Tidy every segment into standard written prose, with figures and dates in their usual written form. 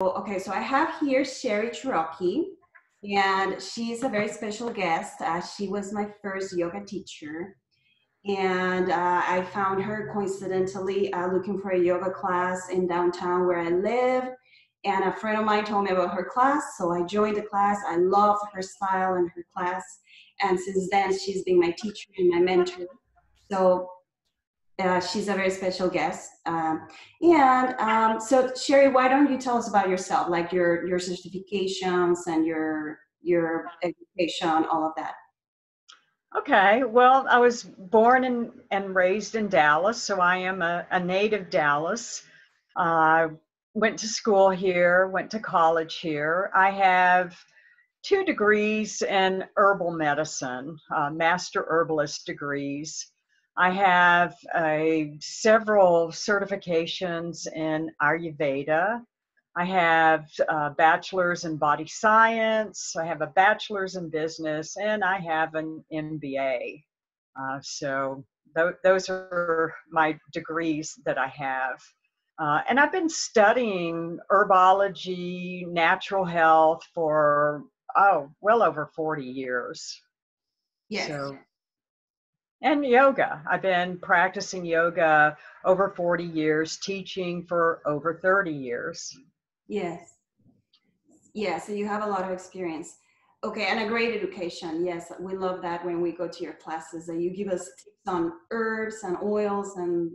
Okay, so I have here Sheri Cherokee, and she's a very special guest. She was my first yoga teacher, and I found her coincidentally looking for a yoga class in downtown where I live, and a friend of mine told me about her class, so I joined the class. I love her style and her class, and since then she's been my teacher and my mentor. So she's a very special guest. So Sheri, why don't you tell us about yourself, like your certifications and your education, all of that? Okay, well, I was born and raised in Dallas, so I am a native Dallas. Went to school here, went to college here. I have 2 degrees in herbal medicine, master herbalist degrees. I have several certifications in Ayurveda. I have a bachelor's in body science. I have a bachelor's in business, and I have an MBA. So those are my degrees that I have. And I've been studying herbology, natural health for, well over 40 years. Yes. So, and yoga. I've been practicing yoga over 40 years, teaching for over 30 years. Yes. Yeah, so you have a lot of experience. Okay, and a great education. Yes, we love that when we go to your classes, that you give us tips on herbs and oils and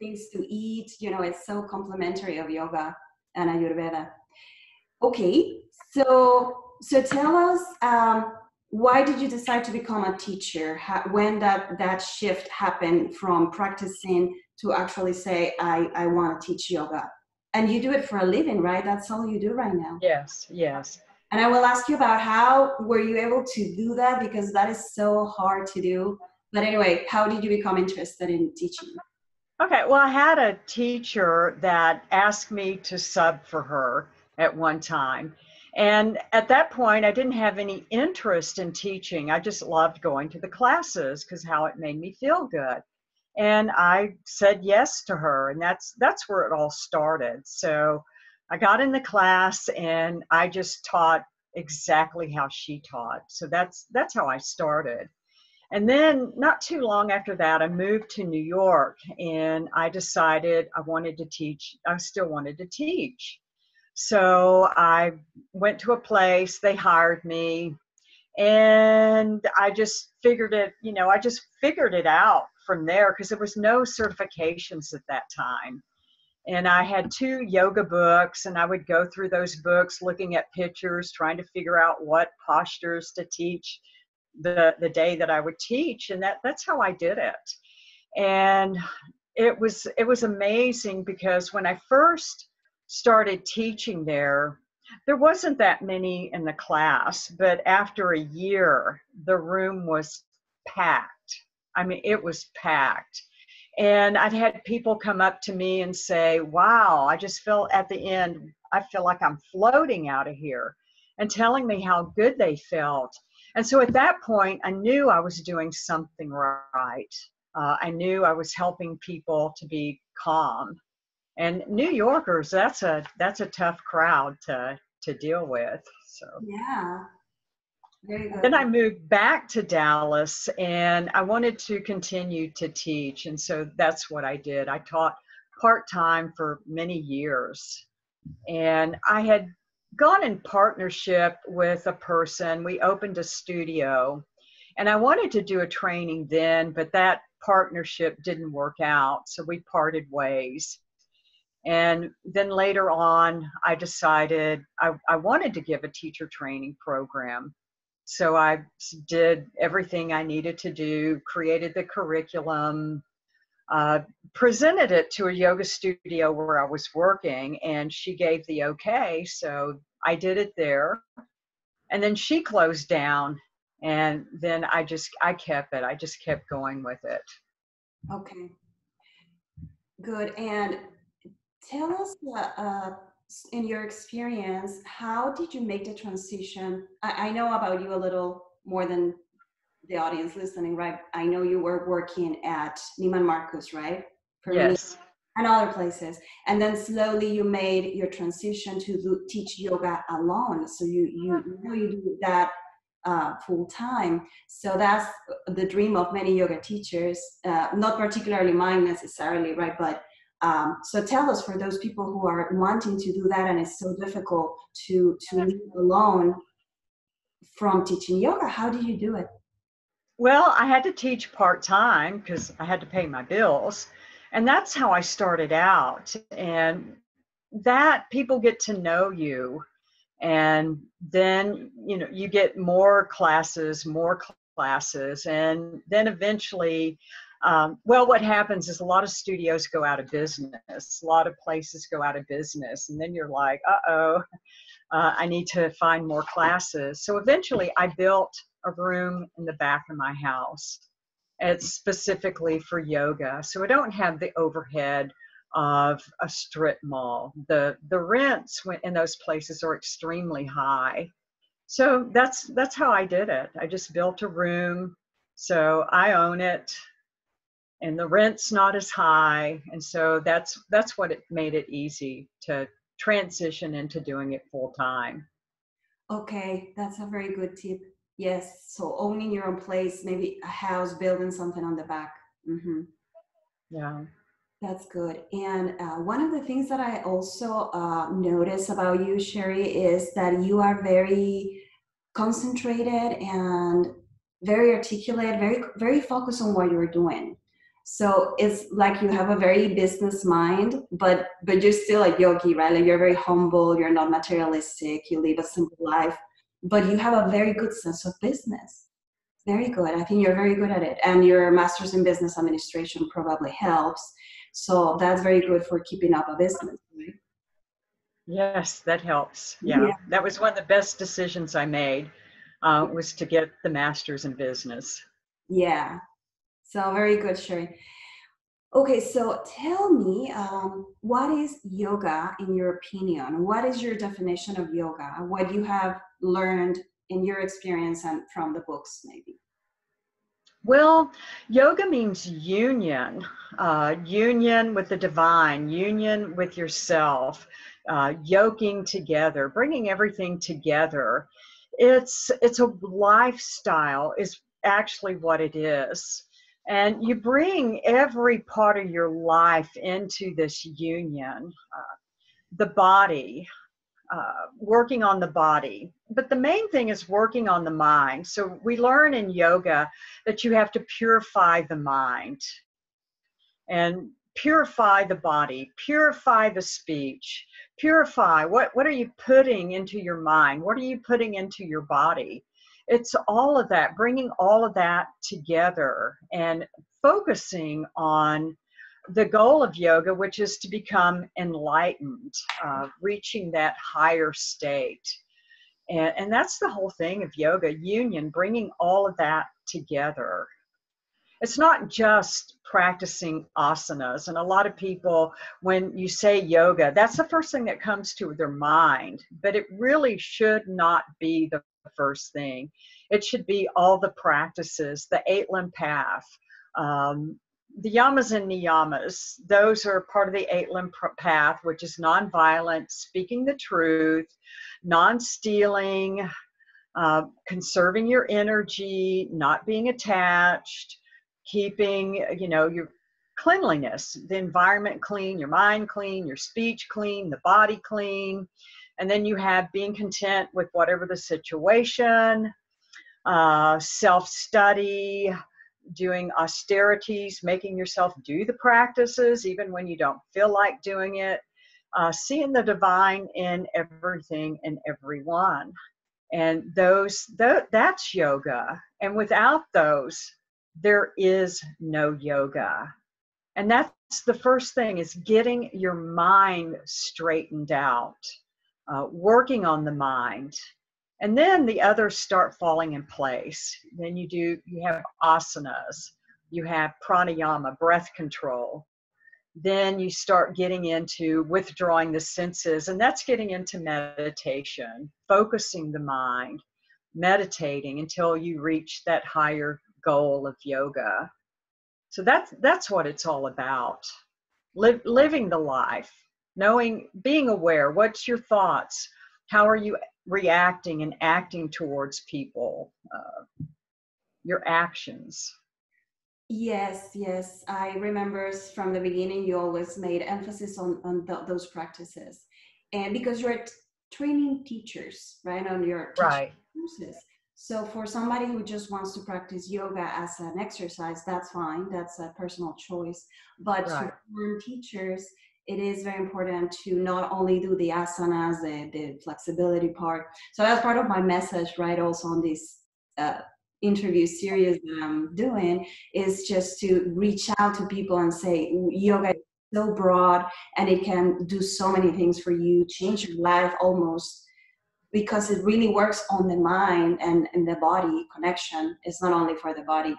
things to eat. You know, it's so complimentary of yoga and Ayurveda. Okay, so tell us, why did you decide to become a teacher? When that shift happened from practicing to actually say, I want to teach yoga? And you do it for a living, right? That's all you do right now. Yes, yes. And I will ask you about how were you able to do that, because that is so hard to do. But anyway, how did you become interested in teaching? Okay, well, I had a teacher that asked me to sub for her at one time. And at that point, I didn't have any interest in teaching. I just loved going to the classes because how it made me feel good. And I said yes to her, and that's where it all started. So I got in the class and I just taught exactly how she taught. So that's how I started. And then not too long after that, I moved to New York, and I decided I wanted to teach. I still wanted to teach. So I went to a place, they hired me, and I just figured it, you know, I just figured it out from there because there was no certifications at that time. And I had 2 yoga books, and I would go through those books looking at pictures, trying to figure out what postures to teach the day that I would teach. And that's how I did it. And it was amazing because when I first started teaching there wasn't that many in the class, but after a year the room was packed. I mean, it was packed, and I've had people come up to me and say, wow, I just feel at the end I feel like I'm floating out of here, and telling me how good they felt. And so at that point I knew I was doing something right. I knew I was helping people to be calm. And New Yorkers, that's a tough crowd to deal with. So yeah, very good. Then I moved back to Dallas, and I wanted to continue to teach, and so that's what I did. I taught part-time for many years, and I had gone in partnership with a person. We opened a studio, and I wanted to do a training then, but that partnership didn't work out, so we parted ways. And then later on, I decided I wanted to give a teacher training program. So I did everything I needed to do, created the curriculum, presented it to a yoga studio where I was working, and she gave the okay. So I did it there. And then she closed down, and then I kept it. I just kept going with it. Okay. Good. And tell us, in your experience, how did you make the transition? I know about you a little more than the audience listening, right? I know you were working at Neiman Marcus, right? For yes. and other places. And then slowly you made your transition to teach yoga alone. So you do that full time. So that's the dream of many yoga teachers, not particularly mine necessarily, right? But so tell us, for those people who are wanting to do that and it's so difficult to live alone from teaching yoga, how do you do it? Well, I had to teach part-time because I had to pay my bills. And that's how I started out. And that people get to know you. And then, you know, you get more classes. And then eventually, well, what happens is a lot of studios go out of business. A lot of places go out of business. And then you're like, I need to find more classes. So eventually I built a room in the back of my house. It's specifically for yoga. So I don't have the overhead of a strip mall. The rents in those places are extremely high. So that's how I did it. I just built a room. So I own it and the rent's not as high. And so that's what it made it easy to transition into doing it full time. Okay, that's a very good tip. Yes, so owning your own place, maybe a house, building something on the back. Mm-hmm. Yeah. That's good. And one of the things that I also notice about you, Sherry, is that you are very concentrated and very articulate, very, very focused on what you're doing. So it's like you have a very business mind, but you're still a yogi, right? Like you're very humble, you're not materialistic, you live a simple life. But you have a very good sense of business. Very good. I think you're very good at it. And your master's in business administration probably helps. So that's very good for keeping up a business, right? Yes, that helps. Yeah. That was one of the best decisions I made, was to get the master's in business. Yeah. So very good, Sherry. Okay, so tell me, what is yoga in your opinion? What is your definition of yoga? What you have learned in your experience and from the books, maybe? Well, yoga means union. Union with the divine, union with yourself, yoking together, bringing everything together. It's a lifestyle is actually what it is. And you bring every part of your life into this union, the body, working on the body. But the main thing is working on the mind. So we learn in yoga that you have to purify the mind and purify the body, purify the speech, purify what are you putting into your mind? What are you putting into your body? It's all of that, bringing all of that together and focusing on the goal of yoga, which is to become enlightened, reaching that higher state. And that's the whole thing of yoga, union, bringing all of that together. It's not just practicing asanas. And a lot of people, when you say yoga, that's the first thing that comes to their mind, but it really should not be the first thing. It should be all the practices, the Eightland Path, the yamas and niyamas. Those are part of the Eightland Path, which is nonviolent, speaking the truth, non-stealing, conserving your energy, not being attached, keeping, you know, your cleanliness, the environment clean, your mind clean, your speech clean, the body clean. And then you have being content with whatever the situation, self-study, doing austerities, making yourself do the practices even when you don't feel like doing it, seeing the divine in everything and everyone. And that's yoga. And without those, there is no yoga. And that's the first thing, is getting your mind straightened out. Working on the mind, and then the others start falling in place. Then you have asanas, you have pranayama, breath control. Then you start getting into withdrawing the senses, and that's getting into meditation, focusing the mind, meditating until you reach that higher goal of yoga. So that's what it's all about. living the life, knowing, being aware, what's your thoughts? How are you reacting and acting towards people? Your actions. Yes, yes. I remember from the beginning, you always made emphasis on those practices. And because you're training teachers, right, on your courses. So for somebody who just wants to practice yoga as an exercise, that's fine. That's a personal choice. But for teachers, it is very important to not only do the asanas, the flexibility part. So that's part of my message, right, also on this interview series that I'm doing, is just to reach out to people and say, yoga is so broad and it can do so many things for you, change your life almost, because it really works on the mind and the body connection. It's not only for the body.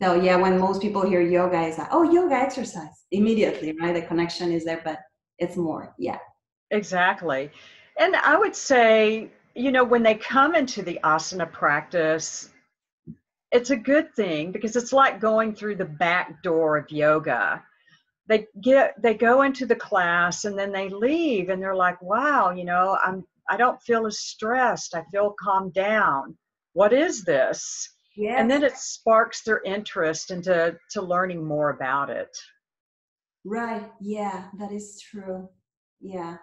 So yeah, when most people hear yoga, it's like, oh, yoga, exercise, immediately, right? The connection is there, but it's more, yeah. Exactly. And I would say, you know, when they come into the asana practice, it's a good thing because it's like going through the back door of yoga. They go into the class and then they leave and they're like, wow, you know, I don't feel as stressed. I feel calmed down. What is this? Yes. And then it sparks their interest into learning more about it. Right. Yeah, that is true. Yeah.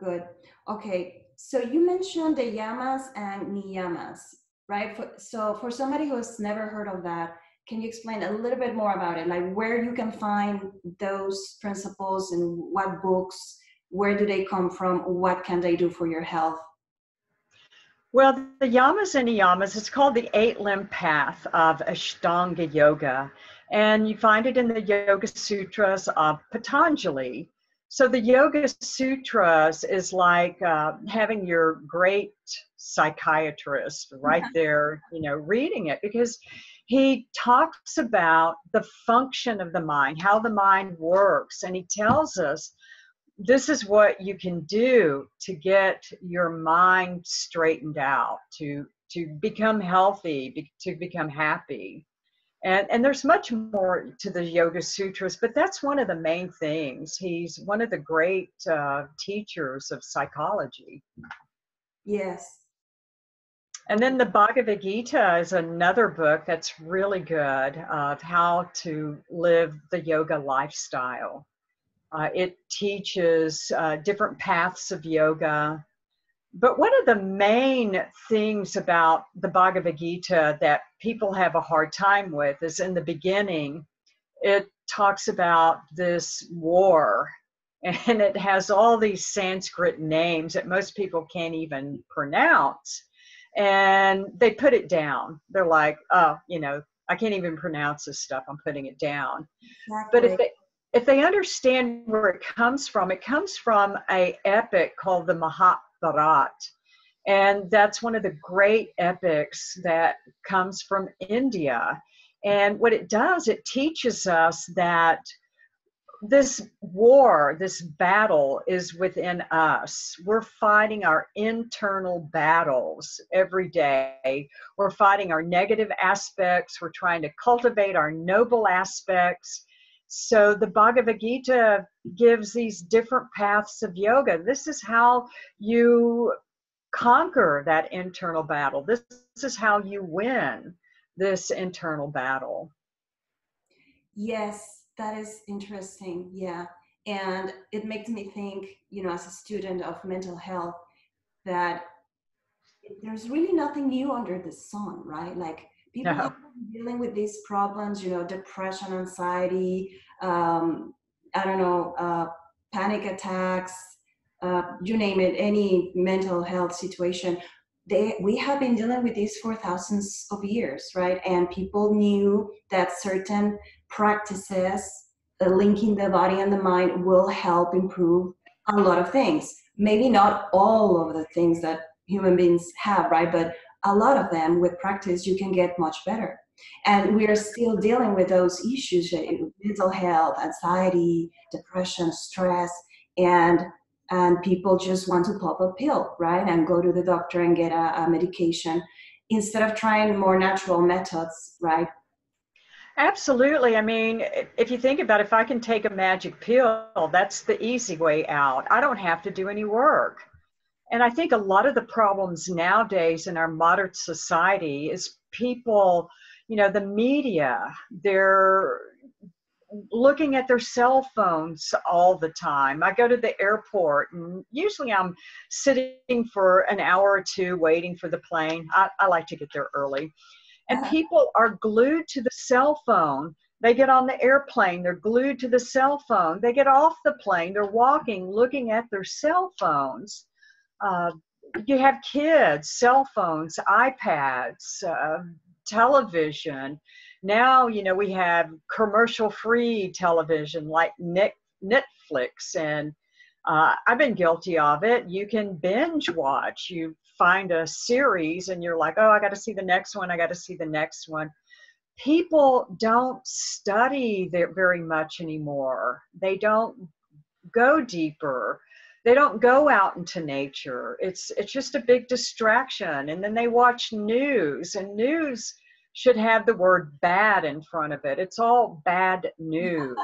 Good. Okay. So you mentioned the yamas and niyamas, right? So for somebody who has never heard of that, can you explain a little bit more about it? Like where you can find those principles and what books? Where do they come from? What can they do for your health? Well, the yamas and niyamas, it's called the 8-limb path of Ashtanga yoga. And you find it in the Yoga Sutras of Patanjali. So the Yoga Sutras is like having your great psychiatrist right there, you know, reading it, because he talks about the function of the mind, how the mind works. And he tells us, this is what you can do to get your mind straightened out, to become healthy, to become happy. And there's much more to the Yoga Sutras, but that's one of the main things. He's one of the great teachers of psychology. Yes. And then the Bhagavad Gita is another book that's really good of how to live the yoga lifestyle. It teaches different paths of yoga. But one of the main things about the Bhagavad Gita that people have a hard time with is in the beginning, it talks about this war, and it has all these Sanskrit names that most people can't even pronounce. And they put it down. They're like, oh, you know, I can't even pronounce this stuff. I'm putting it down. Exactly. But if they understand where it comes from an epic called the Mahabharata. And that's one of the great epics that comes from India. And what it does, it teaches us that this war, this battle is within us. We're fighting our internal battles every day. We're fighting our negative aspects. We're trying to cultivate our noble aspects. So the Bhagavad Gita gives these different paths of yoga. This is how you conquer that internal battle. This is how you win this internal battle. Yes, that is interesting. Yeah. And it makes me think, you know, as a student of mental health, that there's really nothing new under the sun, right? Like, people are dealing with these problems, you know, depression, anxiety, I don't know, panic attacks, you name it, any mental health situation. We have been dealing with these for thousands of years, right? And people knew that certain practices, linking the body and the mind, will help improve a lot of things. Maybe not all of the things that human beings have, right? But a lot of them, with practice, you can get much better. And we are still dealing with those issues, mental health, anxiety, depression, stress, and people just want to pop a pill, right? And go to the doctor and get a medication instead of trying more natural methods, right? Absolutely. I mean, if you think about it, if I can take a magic pill, that's the easy way out. I don't have to do any work. And I think a lot of the problems nowadays in our modern society is people, you know, the media, they're looking at their cell phones all the time. I go to the airport and usually I'm sitting for an hour or two waiting for the plane. I like to get there early. And people are glued to the cell phone. They get on the airplane, they're glued to the cell phone. They get off the plane, they're walking, looking at their cell phones. You have kids, cell phones, iPads, television. Now, you know, we have commercial-free television like Netflix, and I've been guilty of it. You can binge watch. You find a series and you're like, oh, I got to see the next one. I got to see the next one. People don't study very much anymore. They don't go deeper. They don't go out into nature. It's just a big distraction. And then they watch news, and news should have the word bad in front of it. It's all bad news.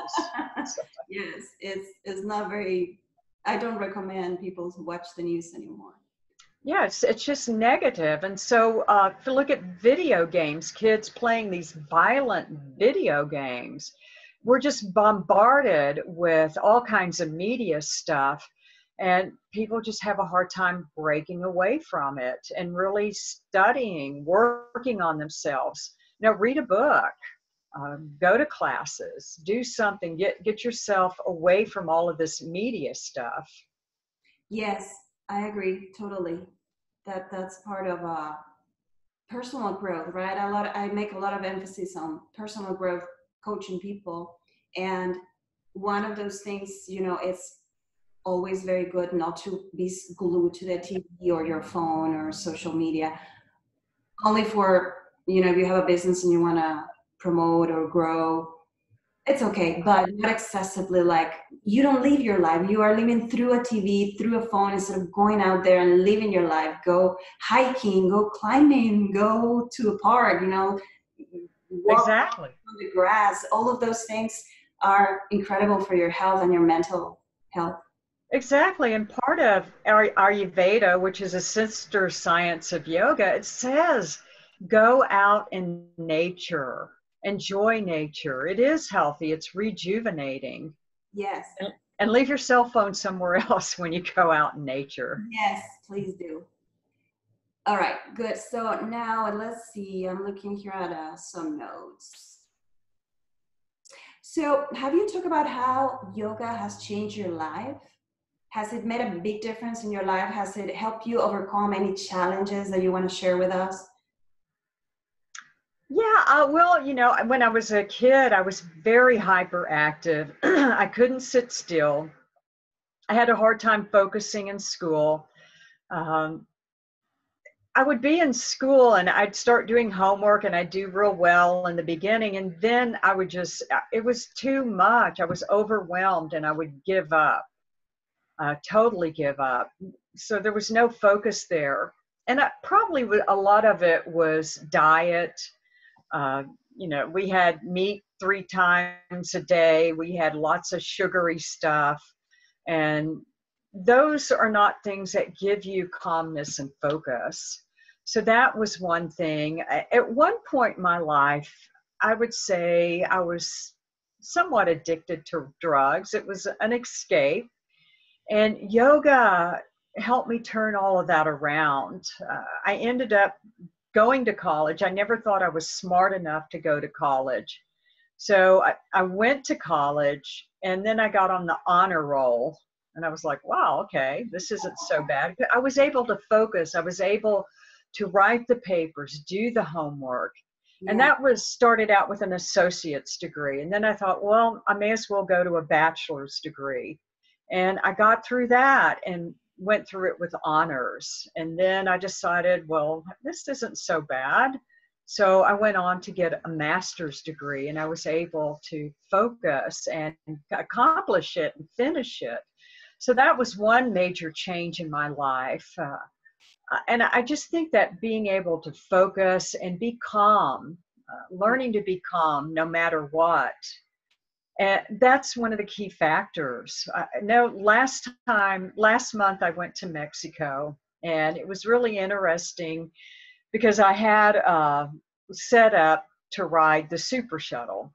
Yes, it's not very, I don't recommend people to watch the news anymore. Yes, it's just negative. And so if you look at video games, kids playing these violent video games, we're just bombarded with all kinds of media stuff. And people just have a hard time breaking away from it and really studying, working on themselves. Now, read a book, go to classes, do something, get yourself away from all of this media stuff. Yes, I agree totally. That's part of personal growth, right? I make a lot of emphasis on personal growth, coaching people, and one of those things, you know, it's always very good not to be glued to the TV or your phone or social media. Only for, you know, if you have a business and you want to promote or grow, it's okay, but not excessively. Like, you don't live your life. You are living through a TV, through a phone, instead of going out there and living your life. Go hiking, go climbing, go to a park, you know, walk on the grass. All of those things are incredible for your health and your mental health. Exactly. And part of Ayurveda, which is a sister science of yoga, it says go out in nature, enjoy nature. It is healthy. It's rejuvenating. Yes. And leave your cell phone somewhere else when you go out in nature. Yes, please do. All right, good. So now let's see. I'm looking here at some notes. So have you talked about how yoga has changed your life? Has it made a big difference in your life? Has it helped you overcome any challenges that you want to share with us? Yeah, well, you know, when I was a kid, I was very hyperactive. I couldn't sit still. I had a hard time focusing in school. I would be in school and I'd start doing homework and I'd do real well in the beginning. And then I would just, it was too much. I was overwhelmed and I would give up. Totally give up. So there was no focus there. And probably a lot of it was diet. You know, we had meat 3 times a day. We had lots of sugary stuff. And those are not things that give you calmness and focus. So that was one thing. At one point in my life, I would say I was somewhat addicted to drugs. It was an escape. And yoga helped me turn all of that around. I ended up going to college. I never thought I was smart enough to go to college. So I went to college, and then I got on the honor roll. And I was like, wow, okay, this isn't so bad. I was able to focus. I was able to write the papers, do the homework. Yeah. And that was started out with an associate's degree. And then I thought, well, I may as well go to a bachelor's degree. And I got through that and went through it with honors. And then I decided, well, this isn't so bad. So I went on to get a master's degree, and I was able to focus and accomplish it and finish it. So that was one major change in my life. And I just think that being able to focus and be calm learning to be calm no matter what. And that's one of the key factors. Last month I went to Mexico, and it was really interesting because I had set up to ride the super shuttle.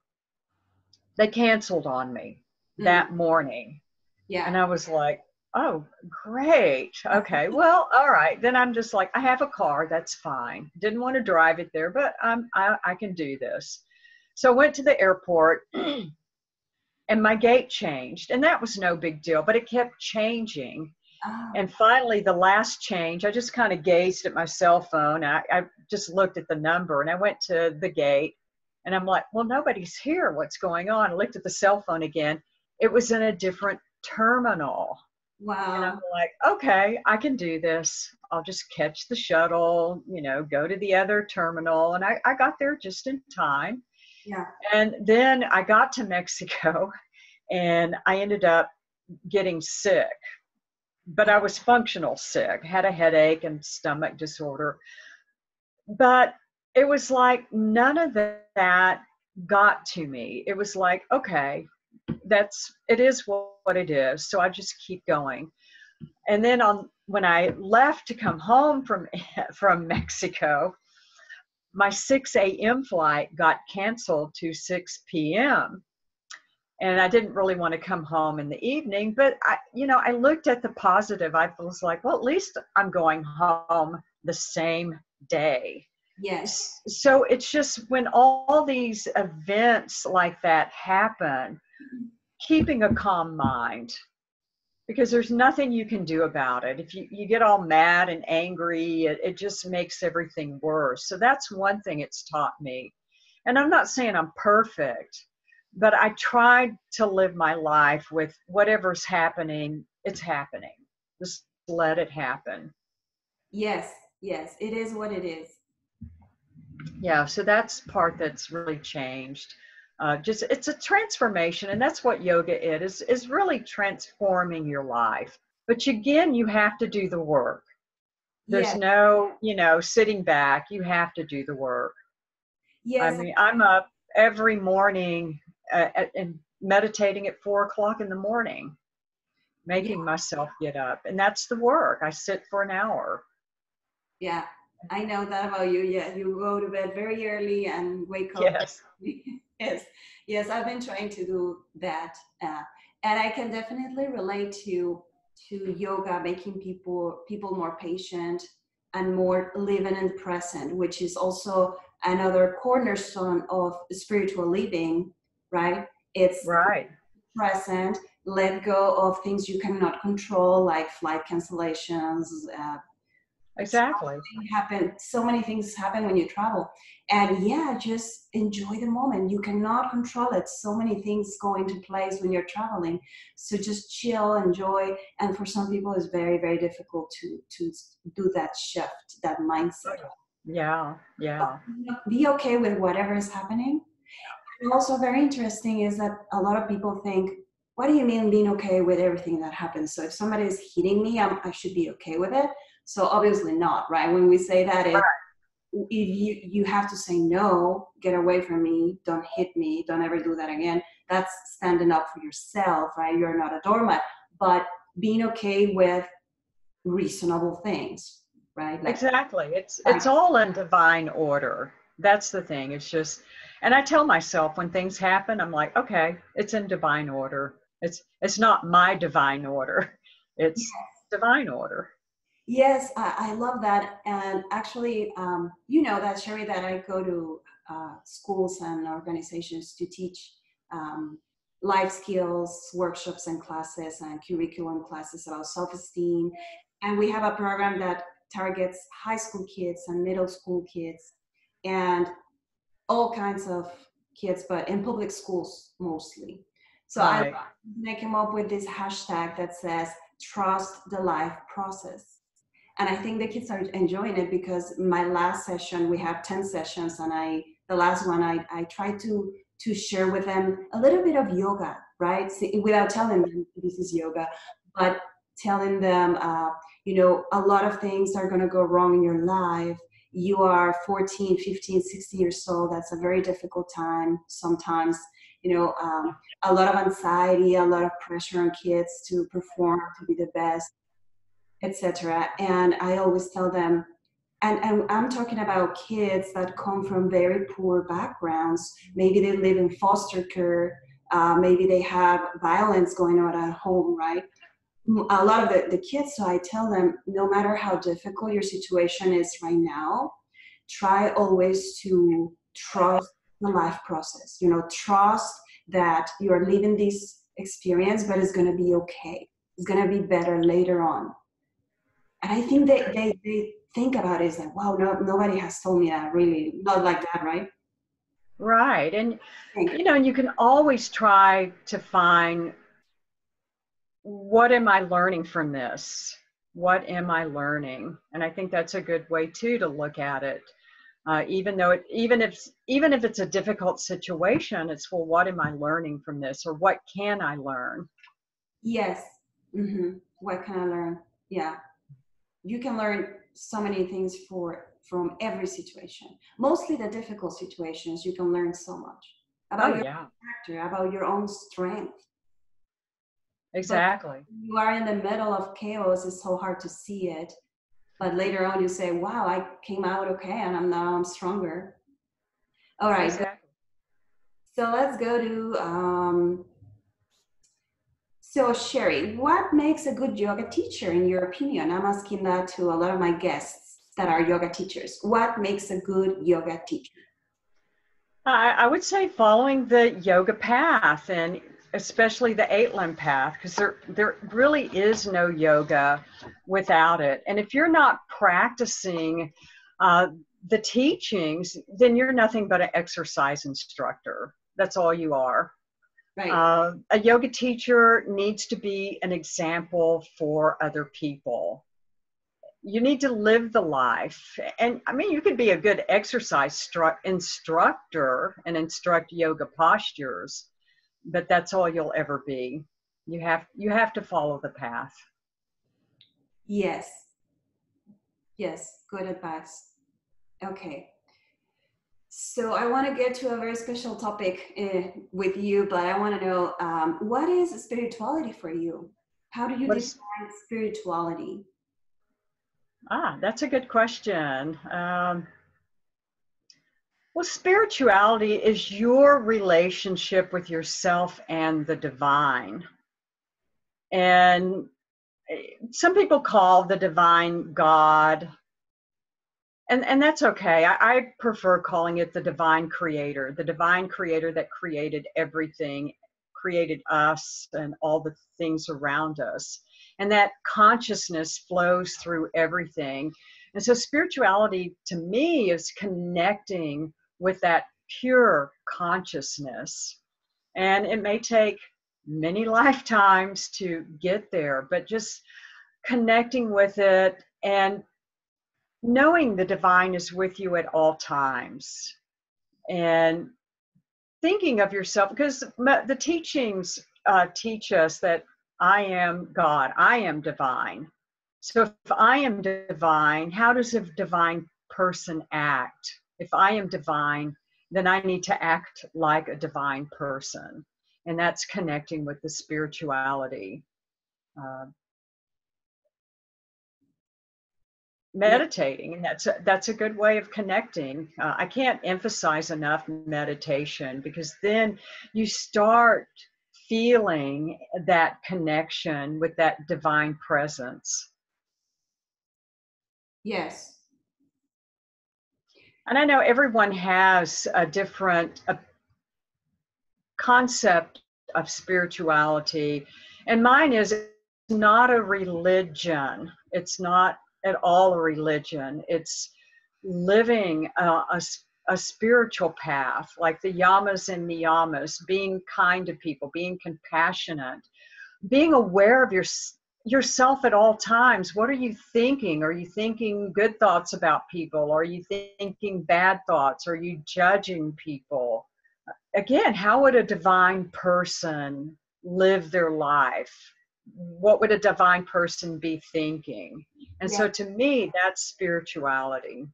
They canceled on me that morning. Yeah. And I was like, oh, great. Okay. Well, all right. Then I'm just like, I have a car. That's fine. Didn't want to drive it there, but I can do this. So I went to the airport and my gate changed, and that was no big deal, but it kept changing. Oh. And finally the last change, I just kind of gazed at my cell phone. I just looked at the number, and I went to the gate, and I'm like, well, nobody's here. What's going on? I looked at the cell phone again. It was in a different terminal. Wow. And I'm like, okay, I can do this. I'll just catch the shuttle, you know, go to the other terminal. And I got there just in time. Yeah. And then I got to Mexico, and I ended up getting sick, but I was functional sick, had a headache and stomach disorder. But it was like none of that got to me. It was like, okay, it is what it is. So I just keep going. And then when I left to come home from Mexico, my 6 a.m. flight got canceled to 6 p.m. And I didn't really want to come home in the evening, but I looked at the positive. I was like, well, at least I'm going home the same day. Yes. So it's just when all these events like that happen, keeping a calm mind, because there's nothing you can do about it. If you get all mad and angry, it just makes everything worse. So that's one thing it's taught me. And I'm not saying I'm perfect, but I tried to live my life with whatever's happening, it's happening. Just let it happen. Yes, yes, it is what it is. Yeah, so that's part that's really changed. It's a transformation, and that's what yoga is really transforming your life. But again, you have to do the work. There's yes. no, sitting back. You have to do the work. Yes. I mean, I'm up every morning and meditating at 4 o'clock in the morning, making yeah. myself get up. And that's the work. I sit for an hour. Yeah. I know that about you. Yeah, you go to bed very early and wake up. Yes, yes. I've been trying to do that, and I can definitely relate to yoga, making people more patient and more living in the present, which is also another cornerstone of spiritual living. Right? It's right. Present. Let go of things you cannot control, like flight cancellations. Exactly. So many things happen when you travel, and yeah, just enjoy the moment. You cannot control it. So many things go into place when you're traveling. So just chill, enjoy. And for some people, it's very, very difficult to do that shift, that mindset. Yeah, yeah. But be okay with whatever is happening. And also, very interesting is that a lot of people think, "What do you mean being okay with everything that happens? So if somebody is hitting me, I should be okay with it." So obviously not, right? When we say that, if you have to say no, get away from me, don't hit me, don't ever do that again. That's standing up for yourself, right? You're not a doormat, but being okay with reasonable things, right? Like, exactly. It's all in divine order. That's the thing. It's just, and I tell myself when things happen, I'm like, okay, it's in divine order. It's not my divine order. It's divine order. Yes, I love that. And actually, that, Sherry, that I go to schools and organizations to teach life skills, workshops and classes and curriculum classes about self-esteem. And we have a program that targets high school kids and middle school kids and all kinds of kids, but in public schools mostly. So right. I came up with this hashtag that says, trust the life process. And I think the kids are enjoying it because my last session, we have 10 sessions, and the last one I try to share with them a little bit of yoga, right? So, without telling them this is yoga, but telling them, a lot of things are going to go wrong in your life. you are 14, 15, 16 years old, that's a very difficult time sometimes. You know, a lot of anxiety, a lot of pressure on kids to perform, to be the best, etc. And I always tell them, and I'm talking about kids that come from very poor backgrounds. Maybe they live in foster care. Maybe they have violence going on at home, right? A lot of the kids, so I tell them, no matter how difficult your situation is right now, try always to trust the life process. You know, trust that you're living this experience, but it's going to be okay. It's going to be better later on. And I think they think about it, it's like, wow, no, nobody has told me that, really. Not like that, right? Right. And, you know, and you can always try to find, what am I learning from this? What am I learning? And I think that's a good way, too, to look at it. Even if it's a difficult situation, it's, well, what am I learning from this? Or what can I learn? Yes. Mm-hmm. What can I learn? Yeah. You can learn so many things from every situation. Mostly the difficult situations, you can learn so much about your character, about your own strength. Exactly. But you are in the middle of chaos, it's so hard to see it. But later on you say, wow, I came out okay, and now I'm stronger. All right. Exactly. So let's go to, so Sheri, what makes a good yoga teacher in your opinion? I'm asking that to a lot of my guests that are yoga teachers. What makes a good yoga teacher? I would say following the yoga path, and especially the 8 limb path, because there really is no yoga without it. And if you're not practicing the teachings, then you're nothing but an exercise instructor. That's all you are. Right. A yoga teacher needs to be an example for other people. You need to live the life. And I mean, you could be a good exercise instructor and instruct yoga postures, but that's all you'll ever be. You have to follow the path. Yes. Yes. Good advice. Okay. So I want to get to a very special topic with you, but I want to know, what is spirituality for you? How do you define spirituality? Ah, that's a good question. Well, spirituality is your relationship with yourself and the divine. And some people call the divine God. And that's okay. I prefer calling it the divine creator that created everything, created us and all the things around us. And that consciousness flows through everything. And so spirituality to me is connecting with that pure consciousness. And it may take many lifetimes to get there, but just connecting with it and knowing the divine is with you at all times, and thinking of yourself, because the teachings teach us that I am God, I am divine. So if I am divine, how does a divine person act? If I am divine, then I need to act like a divine person, and that's connecting with the spirituality. Meditating, and that's a good way of connecting. I can't emphasize enough meditation, because then you start feeling that connection with that divine presence. Yes. And I know everyone has a different concept of spirituality, and mine is not a religion. It's not at all a religion. It's living a spiritual path, like the yamas and niyamas, being kind to people, being compassionate, being aware of yourself at all times. What are you thinking? Are you thinking good thoughts about people? Are you thinking bad thoughts? Are you judging people? Again, how would a divine person live their life? What would a divine person be thinking? And so to me, that's spirituality.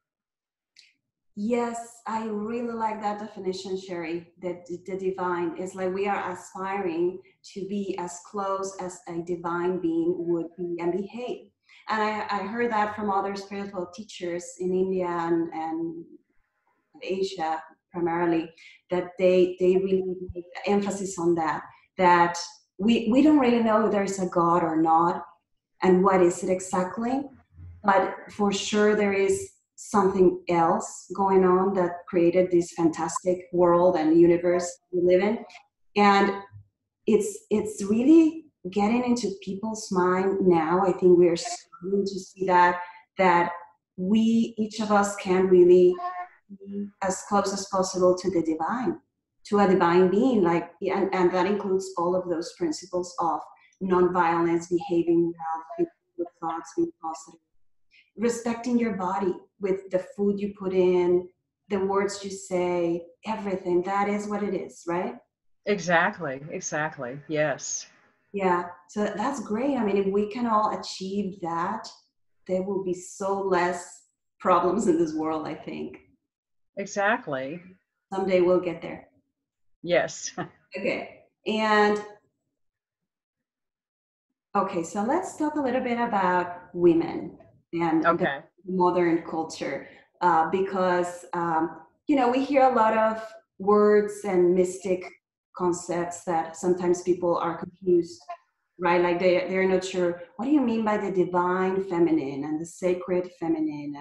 Yes, I really like that definition, Sheri, that the divine is like we are aspiring to be as close as a divine being would be and behave. And I heard that from other spiritual teachers in India and Asia primarily, that they really make emphasis on that, that we don't really know if there's a God or not and what is it exactly, but for sure there is something else going on that created this fantastic world and universe we live in. And it's really getting into people's mind now. I think we are starting to see that we, each of us, can really be as close as possible to the divine, to a divine being, like, and that includes all of those principles of nonviolence, behaving well, good thoughts, being positive, respecting your body with the food you put in, the words you say, everything. That is what it is, right? Exactly. Yes. Yeah. So that's great. I mean, if we can all achieve that, there will be so less problems in this world, I think. Exactly. Someday we'll get there. Yes. Okay. So let's talk a little bit about women and modern culture, because we hear a lot of words and mystic concepts that sometimes people are confused, right? Like they're not sure, what do you mean by the divine feminine and the sacred feminine,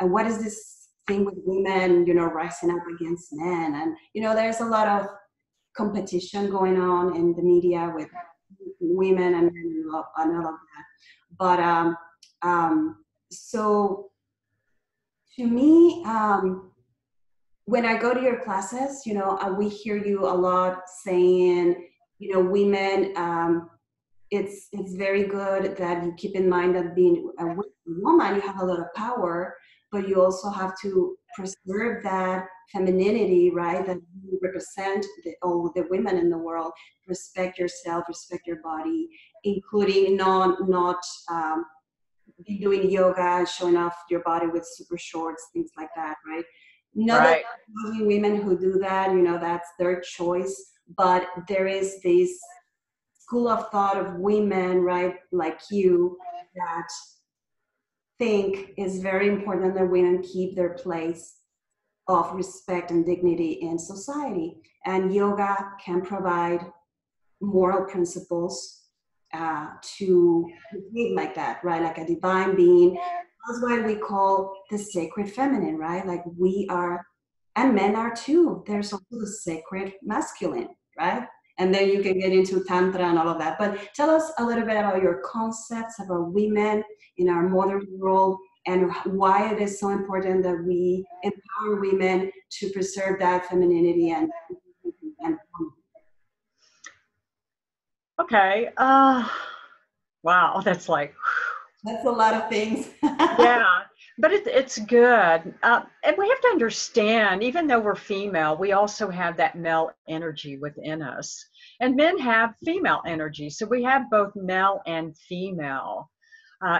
and what is this thing with women, rising up against men? And there's a lot of competition going on in the media with women and men and all of that. But so to me, when I go to your classes, we hear you a lot saying, women, it's very good that you keep in mind that being a woman, you have a lot of power, but you also have to preserve that femininity, right? That you represent all the women in the world. Respect yourself, respect your body, including not doing yoga and showing off your body with super shorts, things like that, right? Not women who do that, that's their choice, but there is this school of thought of women, right, like you, that think it's very important that women keep their place of respect and dignity in society. And yoga can provide moral principles to behave like that, right? Like a divine being. That's why we call the sacred feminine, right? Like we are, and men are too. There's also the sacred masculine, right? And then you can get into tantra and all of that. But tell us a little bit about your concepts about women in our modern world and why it is so important that we empower women to preserve that femininity and okay. Wow, that's like... That's a lot of things. Yeah, but it's good. And we have to understand, even though we're female, we also have that male energy within us. And men have female energy. So we have both male and female.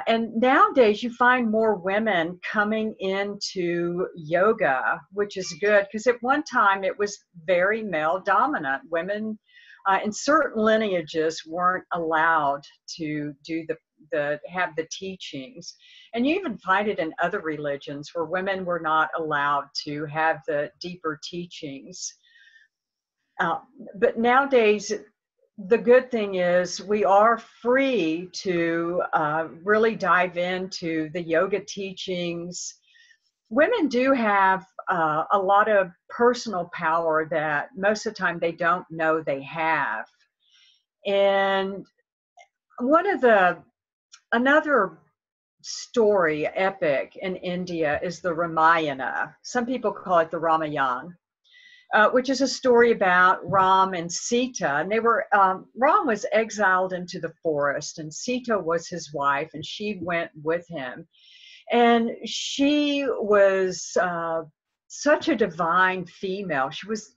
And nowadays, you find more women coming into yoga, which is good, because at one time, it was very male dominant. Women... in certain lineages weren't allowed to do have the teachings. And you even find it in other religions where women were not allowed to have the deeper teachings. But nowadays, the good thing is we are free to really dive into the yoga teachings. Women do have a lot of personal power that most of the time they don't know they have. And another story, epic in India is the Ramayana. Some people call it the Ramayana, which is a story about Ram and Sita. And they were, Ram was exiled into the forest and Sita was his wife and she went with him. And she was such a divine female.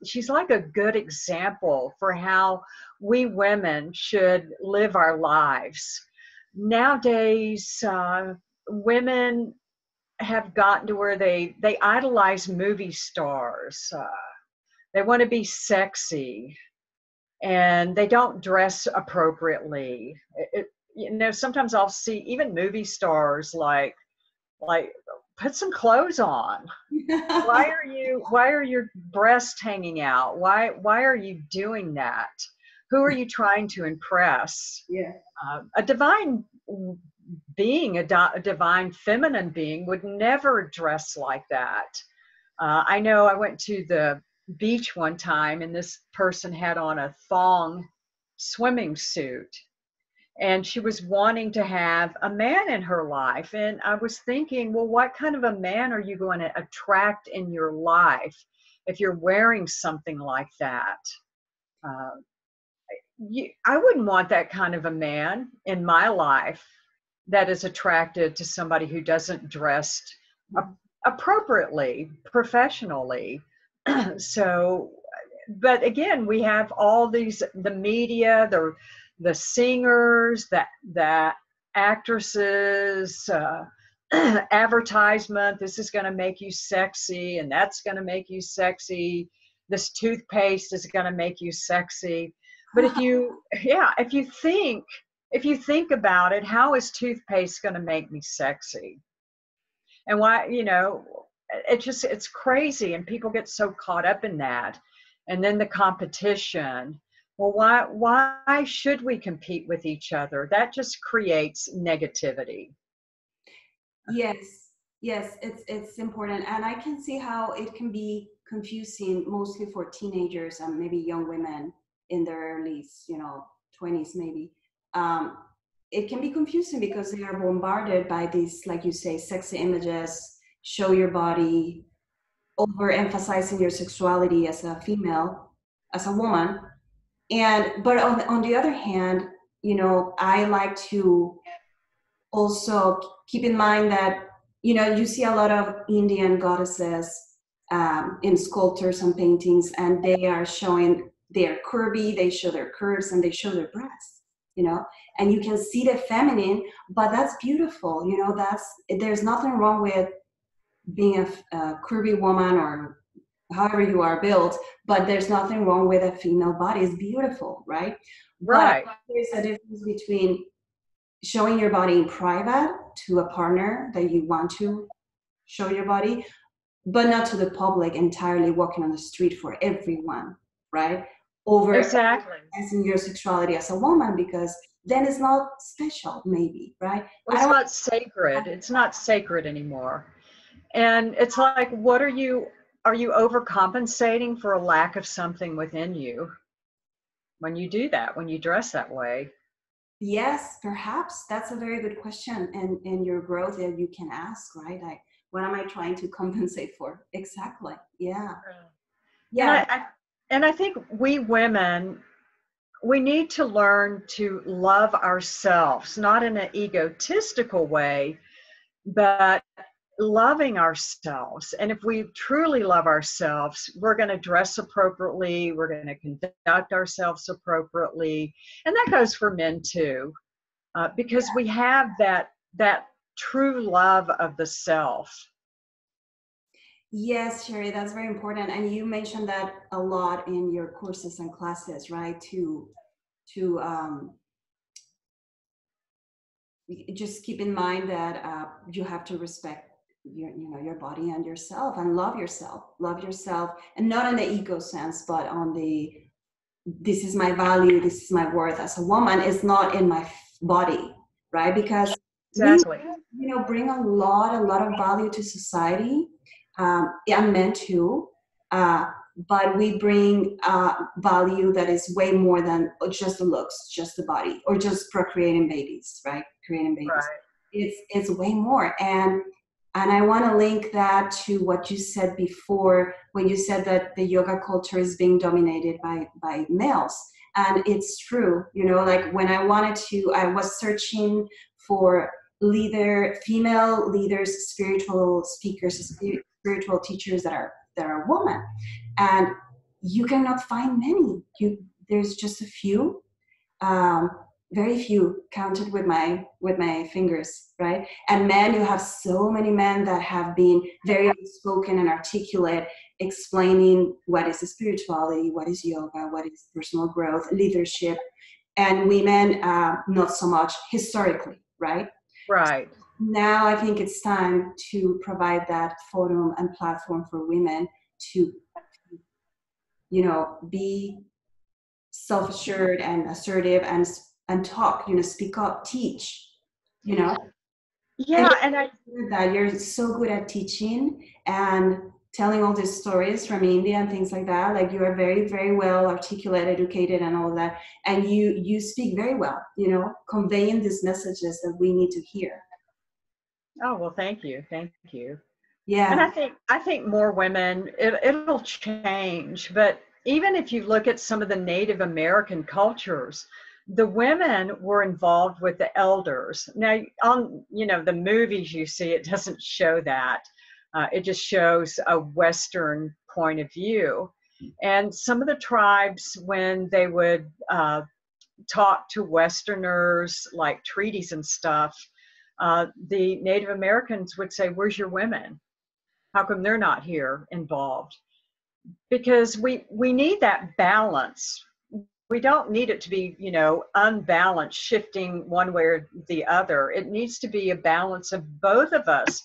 She's like a good example for how we women should live our lives. Nowadays, women have gotten to where they idolize movie stars. They want to be sexy, and they don't dress appropriately. You know, sometimes I'll see even movie stars like put some clothes on. Why are your breasts hanging out? Why are you doing that? Who are you trying to impress? Yeah. A divine being, a divine feminine being would never dress like that. I know I went to the beach one time, and this person had on a thong swimming suit, and she was wanting to have a man in her life. And I was thinking, well, what kind of a man are you going to attract in your life if you're wearing something like that? I wouldn't want that kind of a man in my life that is attracted to somebody who doesn't dress appropriately, professionally. So, but again, we have all these, the media, the singers, the actresses, advertisement, this is going to make you sexy, and that's going to make you sexy. This toothpaste is going to make you sexy. But if you think about it, how is toothpaste going to make me sexy? And why, you know, it's crazy, and people get so caught up in that. And then the competition. Well, why should we compete with each other? That just creates negativity. Yes, it's important. And I can see how it can be confusing, mostly for teenagers and maybe young women in their early, 20s maybe. It can be confusing because they are bombarded by these, like you say, sexy images, show your body, overemphasizing your sexuality as a female, as a woman. But on the other hand, I like to also keep in mind that, you see a lot of Indian goddesses in sculptures and paintings, and they are showing, they're curvy, they show their curves, and they show their breasts, and you can see the feminine, but that's beautiful. There's nothing wrong with being a curvy woman or however you are built, but there's nothing wrong with a female body. It's beautiful, right? Right. But there's a difference between showing your body in private to a partner that you want to show your body, but not to the public entirely, walking on the street for everyone, right? Overemphasizing your sexuality as a woman, because then it's not special, maybe, right? Well, it's not sacred. It's not sacred anymore. And it's like, what are you? Are you overcompensating for a lack of something within you when you do that, when you dress that way? Yes, perhaps. That's a very good question. And your growth that you can ask, right? Like, what am I trying to compensate for? Exactly. Yeah. Yeah. And I think we women, we need to learn to love ourselves, not in an egotistical way, but loving ourselves. And if we truly love ourselves, we're going to dress appropriately, we're going to conduct ourselves appropriately, and that goes for men too, because we have that true love of the self. Yes, Sheri, that's very important, and you mentioned that a lot in your courses and classes, right? To just keep in mind that you have to respect your body and yourself, and love yourself, and not in the ego sense, but on the, this is my value, this is my worth as a woman, it's not in my body, right? Because exactly, we, bring a lot of value to society, and men too, but we bring value that is way more than just the looks, just the body, or just procreating babies, right? Creating babies. Right. It's way more. And I want to link that to what you said before, when you said that the yoga culture is being dominated by males. And it's true, like when I was searching for female leaders, spiritual speakers, spiritual teachers that are women, and you cannot find many. There's just a few, very few, counted with my fingers, right? And men, you have so many men that have been very outspoken and articulate, explaining what is spirituality, what is yoga, what is personal growth, leadership, and women, not so much historically, right? Right. So now I think it's time to provide that forum and platform for women to, you know, be self-assured and assertive and talk, you know, speak up, teach, you know. Yeah, and I heard that you're so good at teaching and telling all these stories from India and things like that. Like, you are very, very well articulated, educated, and all that. And you speak very well, you know, conveying these messages that we need to hear. Oh, well, thank you. Thank you. Yeah. And I think more women, it'll change. But even if you look at some of the Native American cultures, the women were involved with the elders. Now, on, you know, the movies you see, it doesn't show that. It just shows a Western point of view. And some of the tribes, when they would talk to Westerners, like treaties and stuff, the Native Americans would say, "Where's your women? How come they're not here involved?" Because we need that balance. We don't need it to be, you know, unbalanced, shifting one way or the other. It needs to be a balance of both of us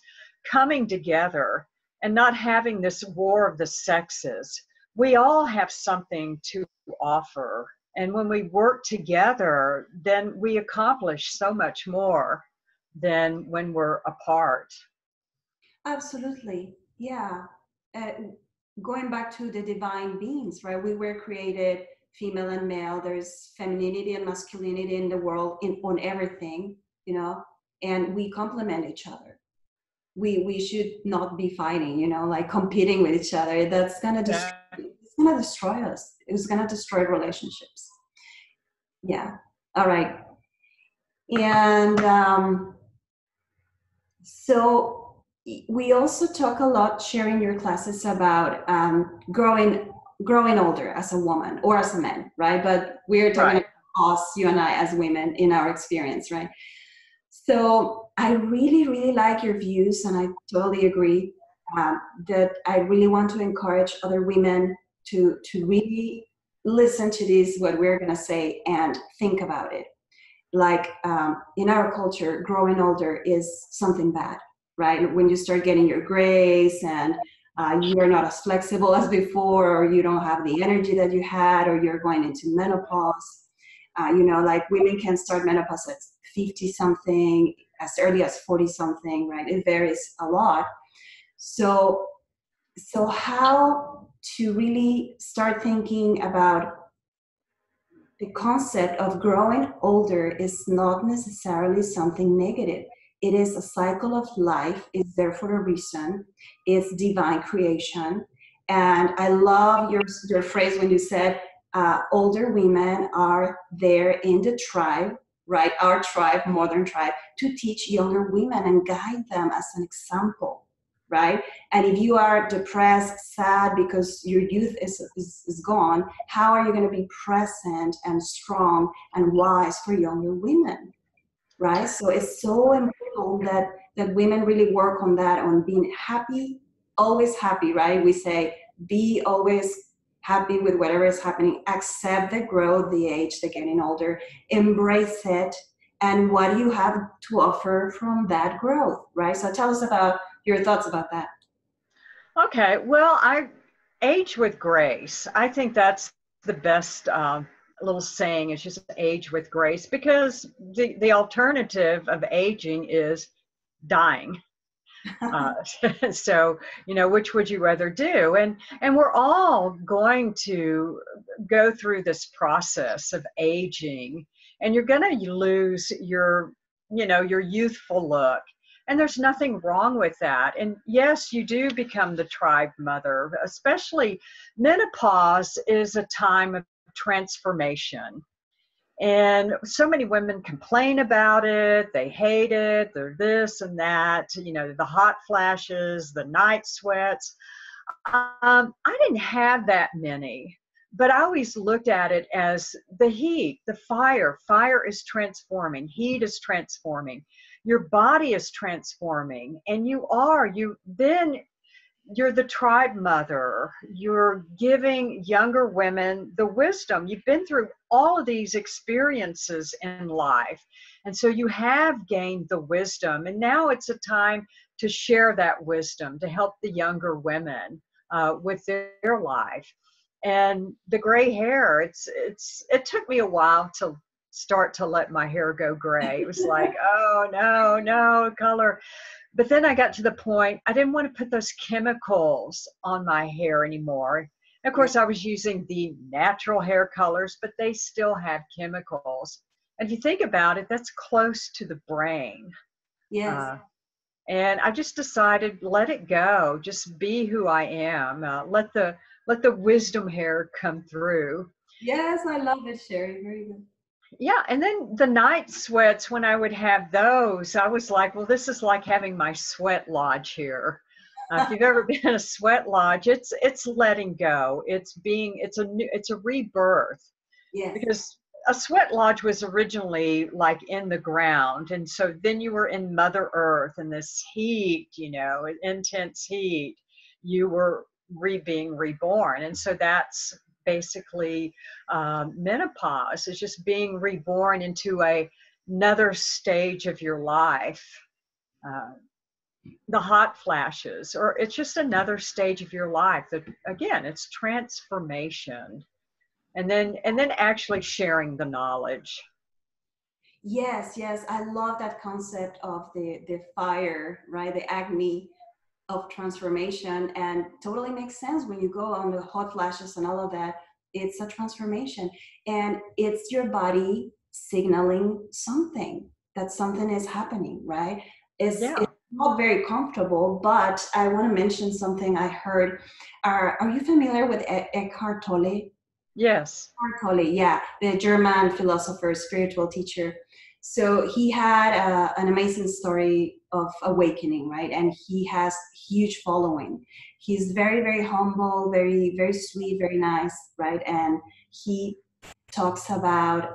coming together and not having this war of the sexes. We all have something to offer. And when we work together, then we accomplish so much more than when we're apart. Absolutely. Yeah. Going back to the divine beings, right? We were created female and male. There's femininity and masculinity in the world, on everything, you know, and we complement each other. We should not be fighting, you know, like competing with each other. That's going to destroy us. It's going to destroy relationships. Yeah. All right. And so we also talk a lot, sharing your classes, about growing older as a woman or as a man, right? But we're talking about us, you and I, as women, in our experience, right? So I really, really like your views, and I totally agree that I really want to encourage other women to really listen to this, what we're going to say, and think about it. Like, in our culture, growing older is something bad, right? When you start getting your grays and you're not as flexible as before, or you don't have the energy that you had, or you're going into menopause. You know, like, women can start menopause at 50-something, as early as 40-something, right? It varies a lot. So how to really start thinking about the concept of growing older is not necessarily something negative. It is a cycle of life. It's there for a reason. It's divine creation. And I love your phrase when you said, older women are there in the tribe, right? Our tribe, modern tribe, to teach younger women and guide them as an example, right? And if you are depressed, sad, because your youth is gone, how are you going to be present and strong and wise for younger women, right? So it's so important that women really work on that, on being happy, always happy, right? We say, be always happy with whatever is happening, accept the growth, the age, the getting older, embrace it, and what you have to offer from that growth, right? So tell us about your thoughts about that. Okay, well, I age with grace. I think that's the best little saying, is just age with grace, because the alternative of aging is dying. So, you know, which would you rather do? And we're all going to go through this process of aging, and you're going to lose your, you know, your youthful look. And there's nothing wrong with that. And yes, you do become the tribe mother, especially menopause is a time of transformation. And so many women complain about it, they hate it, they're this and that, you know, the hot flashes, the night sweats. I didn't have that many. But I always looked at it as the heat, the fire. Fire is transforming. Heat is transforming. Your body is transforming. And you're the tribe mother. You're giving younger women the wisdom. You've been through all of these experiences in life. And so you have gained the wisdom. And now it's a time to share that wisdom, to help the younger women with their life. And the gray hair, it took me a while to start to let my hair go gray. It was like, oh, no color. But then I got to the point, I didn't want to put those chemicals on my hair anymore. And of course, I was using the natural hair colors, but they still have chemicals. And if you think about it, that's close to the brain. Yes. And I just decided, let it go. Just be who I am. Let the wisdom hair come through. Yes, I love it, Sherry. Very good. Yeah, and then the night sweats, when I would have those, I was like, well, this is like having my sweat lodge here. If you've ever been in a sweat lodge, it's letting go. It's a rebirth. Yeah. Because a sweat lodge was originally like in the ground, and so then you were in Mother Earth and this heat, intense heat. You were being reborn, and so that's basically menopause is just being reborn into another stage of your life. The hot flashes, or it's just another stage of your life. That again, it's transformation, and then actually sharing the knowledge. Yes, I love that concept of the fire, right? The agni of transformation, and totally makes sense when you go on the hot flashes and all of that. It's a transformation, and it's your body signaling something, that something is happening, right? It's not very comfortable, but I want to mention something I heard. Are you familiar with Eckhart Tolle? Yes. Eckhart Tolle, yeah, the German philosopher, spiritual teacher. So he had an amazing story of awakening, right? And he has huge following. He's very, very humble, very, very sweet, very nice, right? And he talks about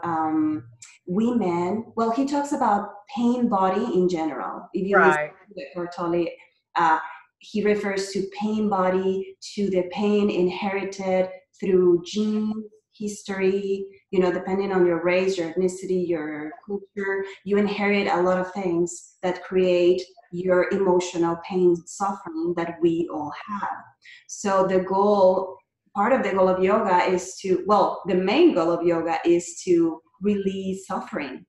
women. Well, he talks about pain body in general. If you listen to Eckhart Tolle, he refers to pain body, to the pain inherited through genes, history, depending on your race, your ethnicity, your culture, you inherit a lot of things that create your emotional pain, suffering that we all have. So the goal, part of the goal of yoga is to, well, the main goal of yoga is to release suffering,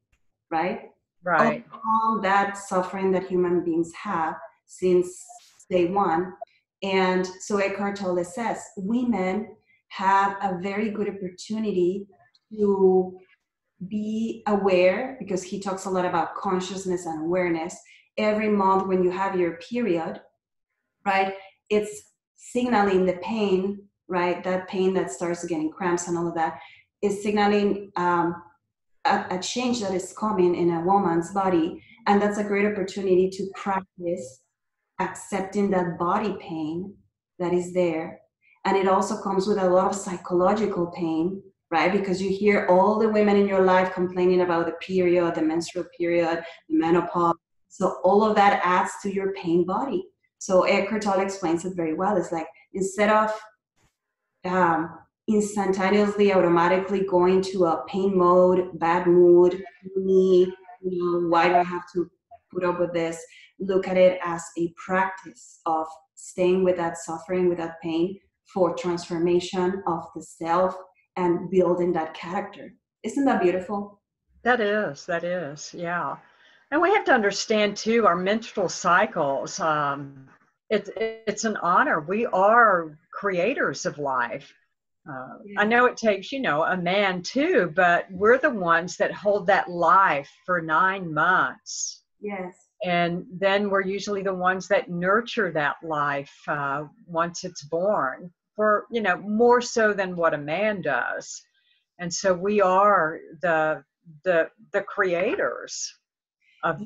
right? Right. All that suffering that human beings have since day one. And so Eckhart Tolle says, women have a very good opportunity to be aware, because he talks a lot about consciousness and awareness. Every month when you have your period, right, it's signaling the pain, right, that pain that starts getting cramps and all of that is signaling a change that is coming in a woman's body. And that's a great opportunity to practice accepting that body pain that is there. And it also comes with a lot of psychological pain, right? Because you hear all the women in your life complaining about the period, the menstrual period, the menopause. So all of that adds to your pain body. So Eckhart Tolle explains it very well. It's like, instead of instantaneously, automatically going to a pain mode, bad mood, why do I have to put up with this? Look at it as a practice of staying with that suffering, with that pain, for transformation of the self and building that character. Isn't that beautiful? That is, yeah. And we have to understand too, our menstrual cycles, it's an honor. We are creators of life. I know it takes, a man too, but we're the ones that hold that life for 9 months. Yes. And then we're usually the ones that nurture that life once it's born, for more so than what a man does. And so we are the creators of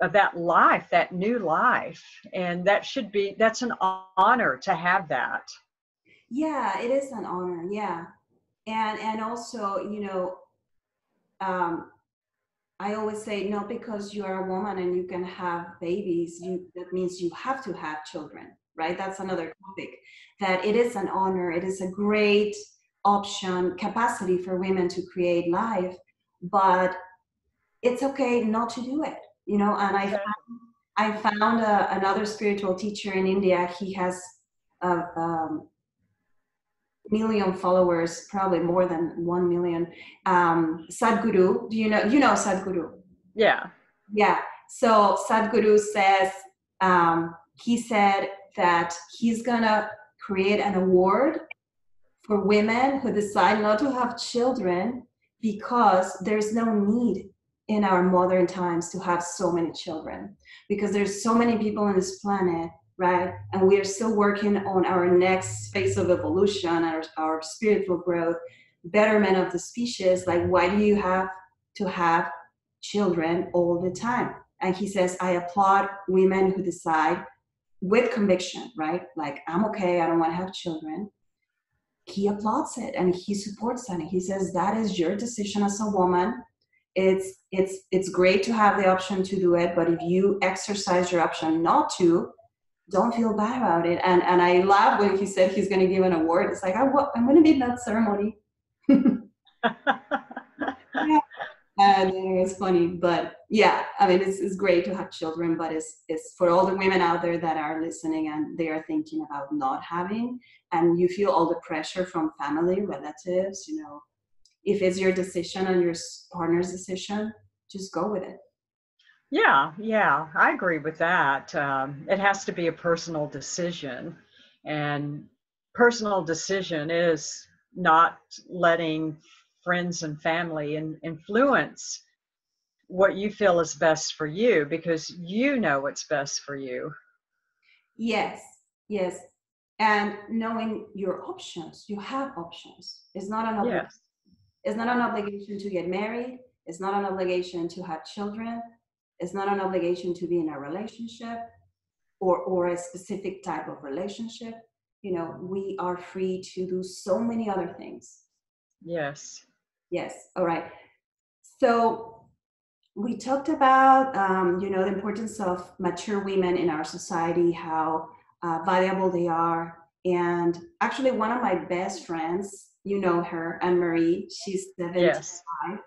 that life, that new life, and that's an honor to have that. Yeah, it is an honor. Yeah. And also, you know, I always say, no, because you are a woman and you can have babies, that means you have to have children, right? That's another topic, that it is an honor. It is a great option, capacity for women to create life, but it's okay not to do it, you know? And I found another spiritual teacher in India. He has million followers, probably more than 1 million. Sadhguru, do you know Sadhguru? Yeah. So Sadhguru says, he said that he's gonna create an award for women who decide not to have children, because there's no need in our modern times to have so many children, because there's so many people on this planet, right? And we are still working on our next phase of evolution, our spiritual growth, betterment of the species. Like, why do you have to have children all the time? And he says, I applaud women who decide with conviction, right? Like, I'm okay, I don't want to have children. He applauds it and he supports that. And he says, that is your decision as a woman. It's great to have the option to do it, but if you exercise your option not to, don't feel bad about it. And I laughed when he said he's going to give an award. It's like, I'm going to be in that ceremony. Yeah. And it's funny, but yeah, I mean, it's great to have children, but it's for all the women out there that are listening and they are thinking about not having, and you feel all the pressure from family, relatives, you know, if it's your decision and your partner's decision, just go with it. Yeah, I agree with that. It has to be a personal decision, and personal decision is not letting friends and family influence what you feel is best for you, because you know what's best for you. Yes. And knowing your options, you have options. It's not an obligation. Yes. It's not an obligation to get married. It's not an obligation to have children. It's not an obligation to be in a relationship or a specific type of relationship. You know, we are free to do so many other things. Yes. All right. So we talked about, you know, the importance of mature women in our society, how valuable they are. And actually, one of my best friends, you know her, Anne-Marie, she's 75.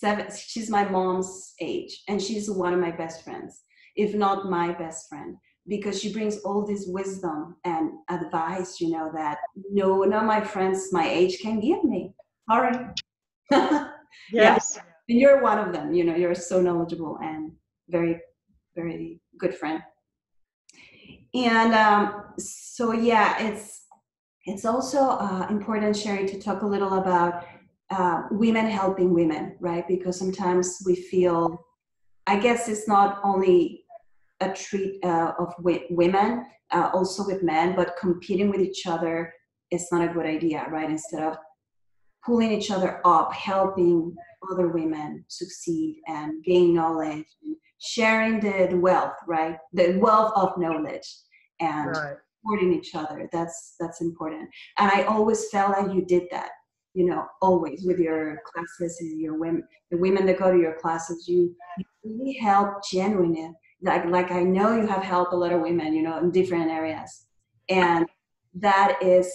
Yes. She's my mom's age, and she's one of my best friends, if not my best friend, because she brings all this wisdom and advice, you know, that no, none of my friends my age can give me. All right. Yes. Yeah. And you're one of them, you know, you're so knowledgeable and very, very good friend. And so, yeah, it's also important, Sherry, to talk a little about women helping women, right? Because sometimes we feel, I guess it's not only a treat of women, also with men, but competing with each other is not a good idea, right? Instead of pulling each other up, helping other women succeed and gain knowledge, sharing the wealth, right? The wealth of knowledge and supporting each other. That's important. And I always felt like you did that. You know, always with your classes, your women, the women that go to your classes, you really help genuinely. Like I know you have helped a lot of women, you know, in different areas, and that is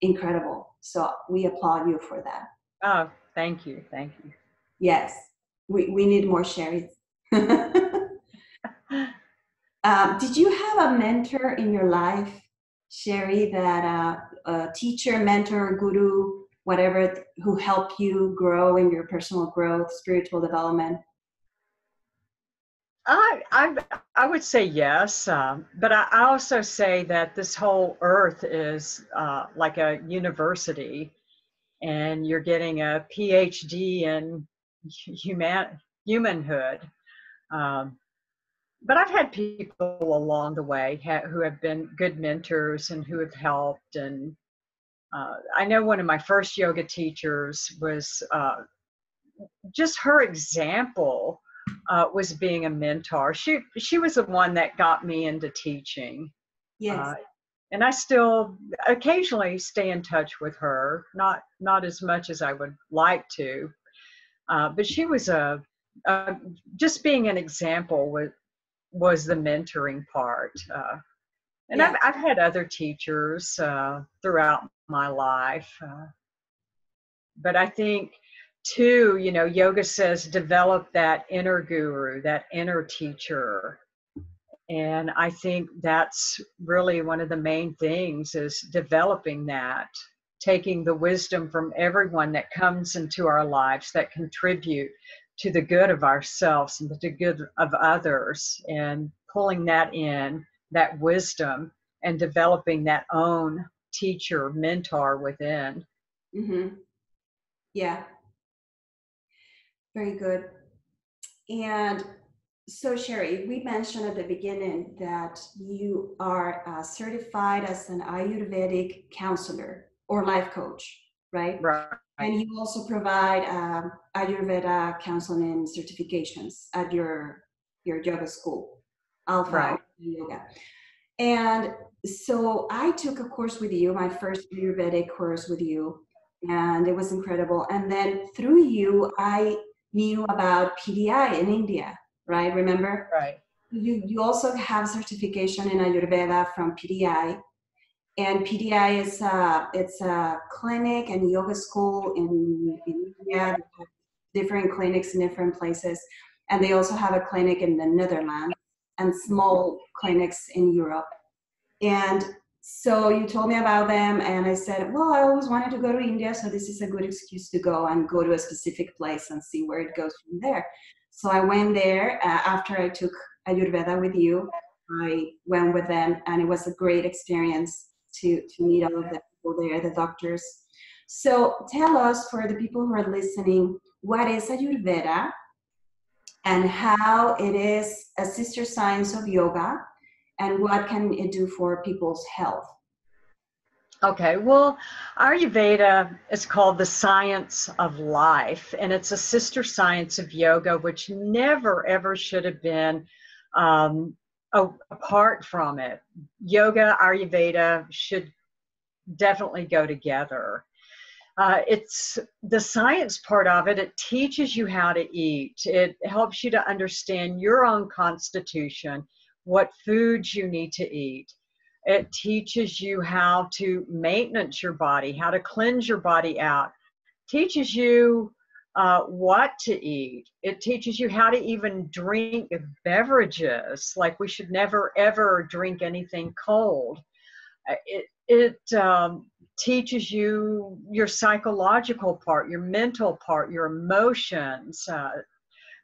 incredible. So we applaud you for that. Oh, thank you. Yes, we need more Sherry. Did you have a mentor in your life, Sherry? That a teacher, mentor, guru, whatever, who help you grow in your personal growth, spiritual development? I would say yes, but I also say that this whole earth is like a university, and you're getting a PhD in humanhood. But I've had people along the way who have been good mentors and who have helped. And I know one of my first yoga teachers was, just her example was being a mentor. She was the one that got me into teaching. Yes. And I still occasionally stay in touch with her, not as much as I would like to, but she was just being an example was the mentoring part. And yeah. I've had other teachers throughout my life, but I think too, you know, yoga says develop that inner guru, that inner teacher. And I think that's really one of the main things, is developing that, taking the wisdom from everyone that comes into our lives that contribute to the good of ourselves and the good of others, and pulling that in, that wisdom, and developing that own teacher, mentor within. Mm-hmm. Yeah. Very good. And so, Sheri, we mentioned at the beginning that you are certified as an Ayurvedic counselor or life coach, right? Right. And you also provide Ayurveda counseling certifications at your yoga school, Alpha right. Yoga. And so I took a course with you, my first Ayurvedic course with you, and it was incredible. And then through you, I knew about PDI in India. Right, remember? Right. You also have certification in Ayurveda from PDI, and PDI is it's a clinic and yoga school in India. Different clinics in different places, and they also have a clinic in the Netherlands and small clinics in Europe. And so you told me about them, and I said, well, I always wanted to go to India, so this is a good excuse to go and go to a specific place and see where it goes from there. So I went there after I took Ayurveda with you. I went with them, and it was a great experience to meet all of the people there, the doctors. So tell us, for the people who are listening, what is Ayurveda and how it is a sister science of yoga, and what can it do for people's health? Okay, well, Ayurveda is called the science of life, and it's a sister science of yoga, which never, ever should have been apart from it. Yoga, Ayurveda should definitely go together. It's the science part of it. It teaches you how to eat. It helps you to understand your own constitution, what foods you need to eat. It teaches you how to maintenance your body, how to cleanse your body out. It teaches you what to eat. It teaches you how to even drink beverages. Like, we should never, ever drink anything cold. It teaches you your psychological part, your mental part, your emotions.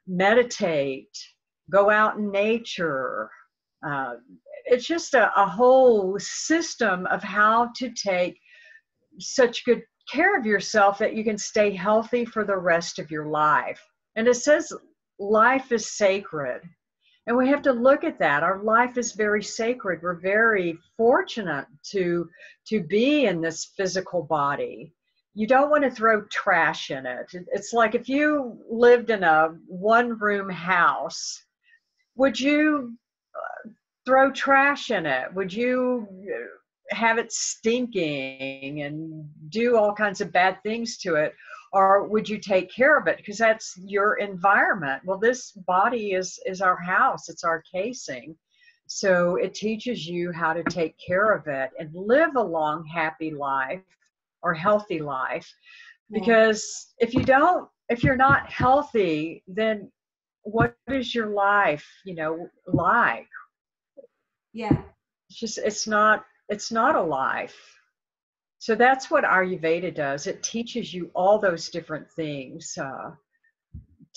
Meditate. Go out in nature. It's just a whole system of how to take such good care of yourself that you can stay healthy for the rest of your life. And it says life is sacred. And we have to look at that. Our life is very sacred. We're very fortunate to be in this physical body. You don't want to throw trash in it. It's like, if you lived in a one-room house, would you throw trash in it? Would you have it stinking and do all kinds of bad things to it? Or would you take care of it? Because that's your environment. Well, this body is our house. It's our casing. So it teaches you how to take care of it and live a long, happy life or healthy life. Because if you're not healthy, then what is your life, like? Yeah. It's not a life. So that's what Ayurveda does. It teaches you all those different things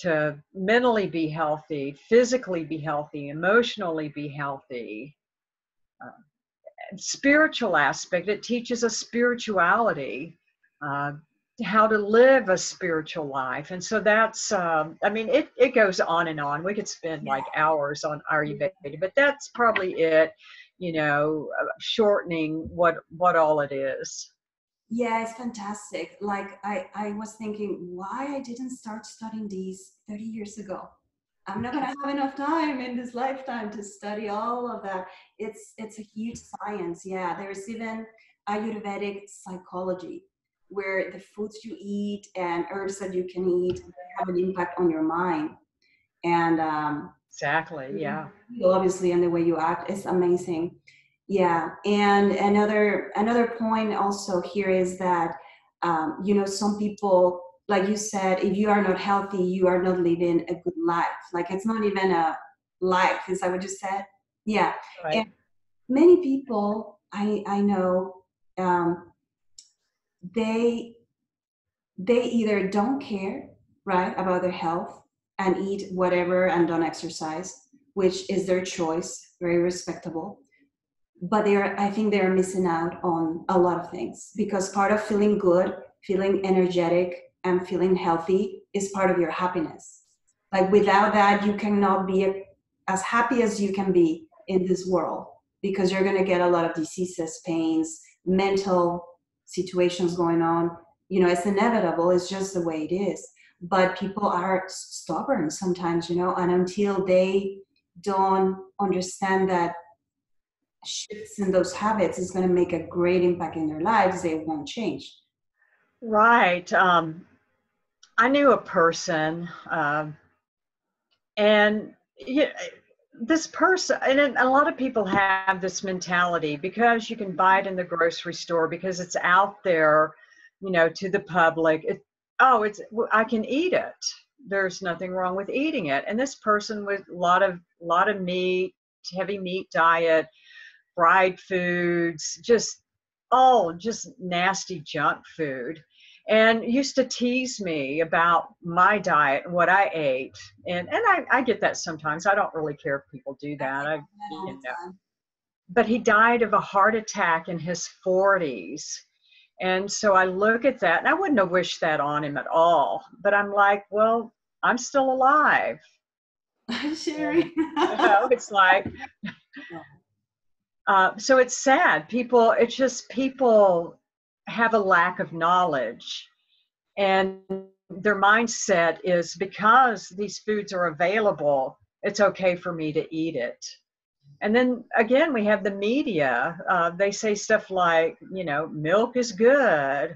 to mentally be healthy, physically be healthy, emotionally be healthy. Spiritual aspect, it teaches us spirituality, how to live a spiritual life. And so that's, it goes on and on. We could spend like hours on Ayurveda, but that's probably it, shortening what all it is. Yeah, it's fantastic. Like, I was thinking, why I didn't start studying these 30 years ago. I'm not going to have enough time in this lifetime to study all of that. It's a huge science. Yeah, there's even Ayurvedic psychology, where the foods you eat and herbs that you can eat have an impact on your mind. And exactly, yeah. Obviously, and the way you act is amazing. Yeah, and another point also here is that you know, some people, like you said, if you are not healthy, you are not living a good life. Like, it's not even a life. Is that what you said? Yeah. Right. And many people I know, they either don't care, right, about their health and eat whatever and don't exercise, which is their choice, very respectable. But I think they are missing out on a lot of things, because part of feeling good, feeling energetic, and feeling healthy is part of your happiness. Like, without that, you cannot be as happy as you can be in this world, because you're going to get a lot of diseases, pains, mental situations going on. You know, it's inevitable. It's just the way it is. But people are stubborn sometimes, you know, and until they don't understand that shifts in those habits is going to make a great impact in their lives, they won't change. Right. I knew a person, and you know, this person, and a lot of people have this mentality, because you can buy it in the grocery store, because it's out there, you know, to the public. I can eat it. There's nothing wrong with eating it. And this person with a lot of meat, heavy meat diet, fried foods, just nasty junk food. And used to tease me about my diet and what I ate. And I get that sometimes. I don't really care if people do that. But he died of a heart attack in his 40s. And so I look at that, and I wouldn't have wished that on him at all. But I'm like, well, I'm still alive. Sherry. It's like... so it's sad. People have a lack of knowledge, and their mindset is, because these foods are available, it's okay for me to eat it. And then again, we have the media. They say stuff like, you know, milk is good,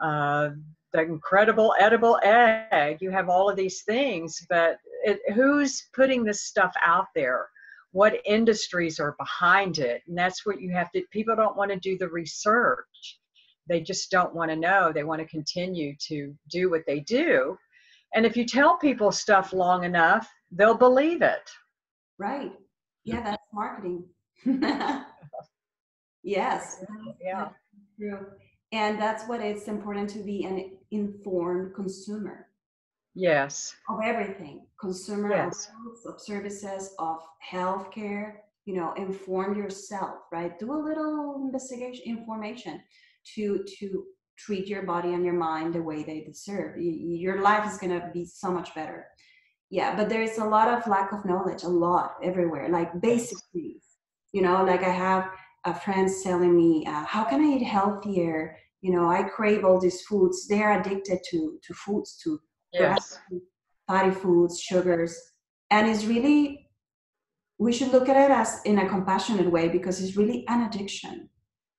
the incredible edible egg. You have all of these things, but who's putting this stuff out there? What industries are behind it? And that's what you have to, people don't want to do the research. They just don't want to know. They want to continue to do what they do. And if you tell people stuff long enough, they'll believe it. Right. Yeah, that's marketing. Yes. Yeah. True. And that's what, it's important to be an informed consumer. Yes. Of everything. Consumer, yes. Of services, of healthcare, you know, inform yourself, right? Do a little investigation, information to treat your body and your mind the way they deserve. Your life is going to be so much better. Yeah, but there is a lot of lack of knowledge, a lot, everywhere, like basic things. You know, like I have a friend telling me, how can I eat healthier? You know, I crave all these foods. They're addicted to foods, to yes. Fatty foods, sugars, and it's really, we should look at it as in a compassionate way, because it's really an addiction.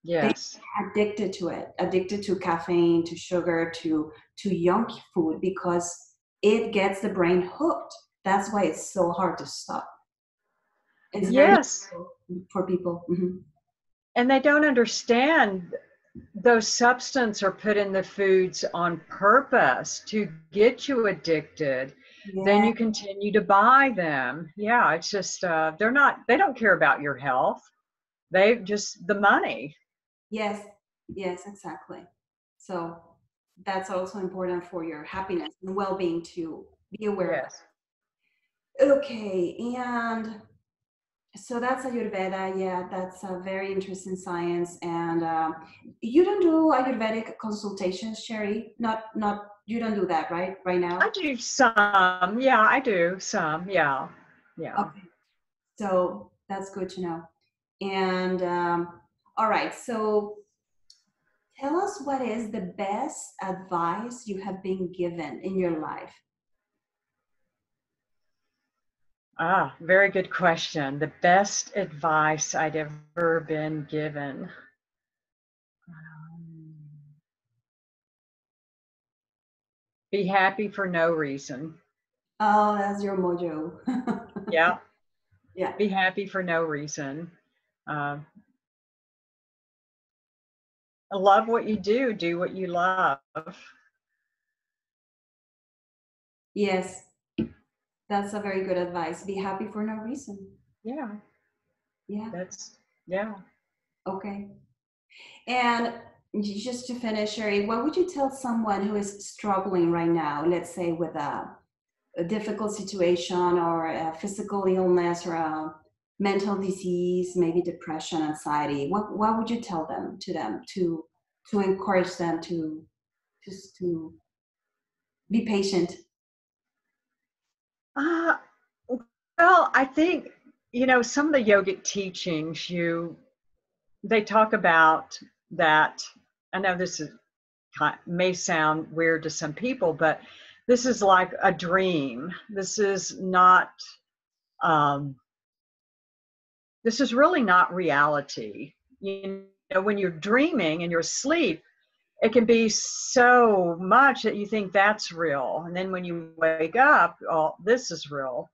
Yes. They're addicted to it, addicted to caffeine, to sugar, to junk food, because it gets the brain hooked. That's why it's so hard to stop. It's yes. very difficult for people. Mm-hmm. And they don't understand. Those substances are put in the foods on purpose to get you addicted. Yeah. Then you continue to buy them. Yeah, it's just, they don't care about your health. They just, the money. Yes, yes, exactly. So that's also important for your happiness and well-being to be aware yes. of. Okay, and so that's Ayurveda. Yeah, that's a very interesting science. And you don't do Ayurvedic consultations, Sherry? Not you don't do that, right? Right now? I do some. Yeah, I do some. Yeah, yeah. Okay, so that's good to know. And all right, so tell us, what is the best advice you have been given in your life? Ah, very good question. The best advice I'd ever been given. Be happy for no reason. Oh, that's your mojo. Yeah. Yeah. Be happy for no reason. Love what you do. Do what you love. Yes. That's a very good advice. Be happy for no reason. Yeah. Yeah. That's, yeah. Okay. And just to finish, Sheri, what would you tell someone who is struggling right now, let's say with a difficult situation or a physical illness or a mental disease, maybe depression, anxiety? What would you tell them to encourage them to just to be patient? Well, I think, you know, some of the yogic teachings, they talk about that. I know this may sound weird to some people, but this is like a dream. This is not, this is really not reality. You know, when you're dreaming and you're asleep, it can be so much that you think that's real. And then when you wake up, oh, this is real.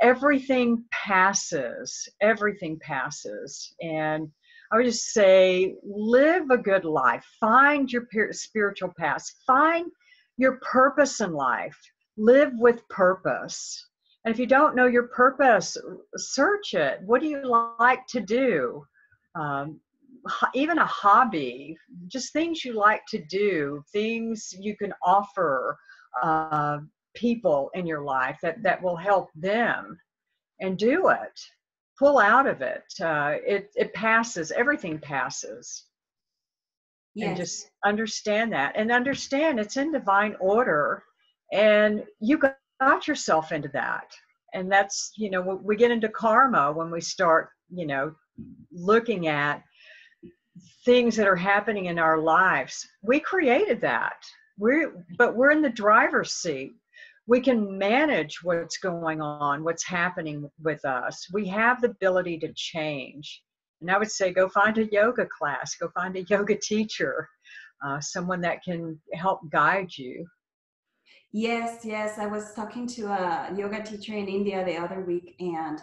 Everything passes. Everything passes. And I would just say, live a good life. Find your spiritual path. Find your purpose in life. Live with purpose. And if you don't know your purpose, search it. What do you like to do? Even a hobby, just things you like to do, things you can offer people in your life that will help them, and do it. Pull out of it. It passes. Everything passes. Yes. And just understand that, and understand it's in divine order, and you got yourself into that. And that's, you know, we get into karma when we start, you know, looking at things that are happening in our lives. We created that. But we're in the driver's seat. We can manage what's going on, what's happening with us. We have the ability to change. And I would say, go find a yoga class, go find a yoga teacher, someone that can help guide you. Yes, yes. I was talking to a yoga teacher in India the other week, and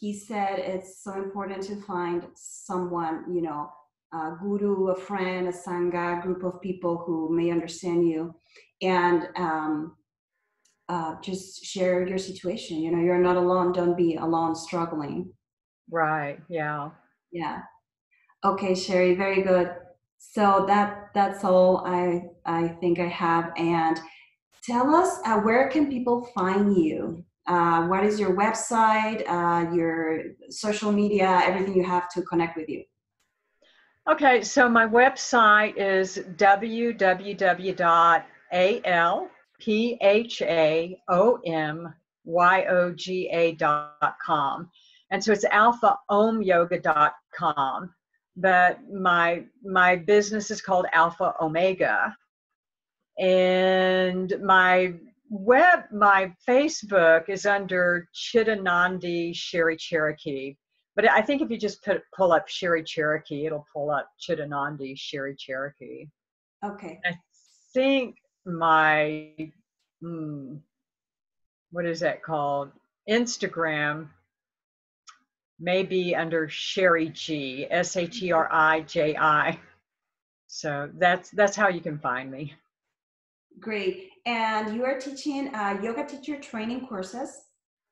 he said it's so important to find someone, you know, a guru, a friend, a sangha, a group of people who may understand you, and just share your situation. You know, you're not alone. Don't be alone struggling. Right. Yeah. Yeah. Okay, Sheri. Very good. So that's all I think I have. And tell us, where can people find you? What is your website, your social media, everything you have to connect with you? Okay, so my website is www.alphaomyoga.com. And so it's alphaomyoga.com, but my business is called Alpha Omega. And my Facebook is under Chittanandi Sheri Cherokee. But I think if you just pull up Sheri Cherokee, it'll pull up Chittanandi Sheri Cherokee. Okay. I think my, what is that called? Instagram, maybe under Sheri G, Sheriji. So that's how you can find me. Great. And you are teaching yoga teacher training courses?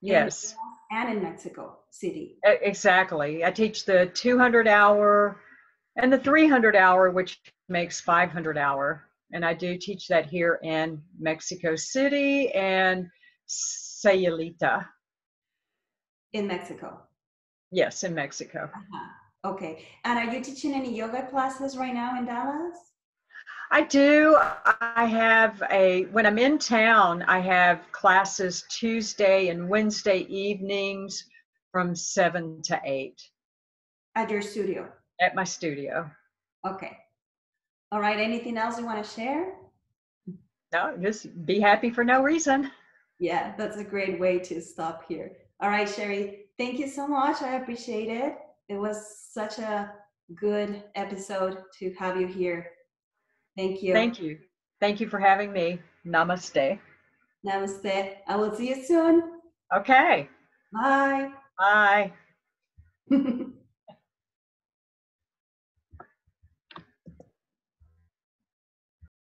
Yes. And in Mexico City. Exactly. I teach the 200-hour and the 300-hour, which makes 500-hour. And I do teach that here in Mexico City and Sayulita. In Mexico? Yes, in Mexico. Uh-huh. Okay. And are you teaching any yoga classes right now in Dallas? I do. I have when I'm in town, I have classes Tuesday and Wednesday evenings from 7 to 8. At your studio? At my studio. Okay. All right. Anything else you want to share? No, just be happy for no reason. Yeah, that's a great way to stop here. All right, Sheri, thank you so much. I appreciate it. It was such a good episode to have you here. Thank you. Thank you. Thank you for having me. Namaste. Namaste. I will see you soon. Okay. Bye. Bye.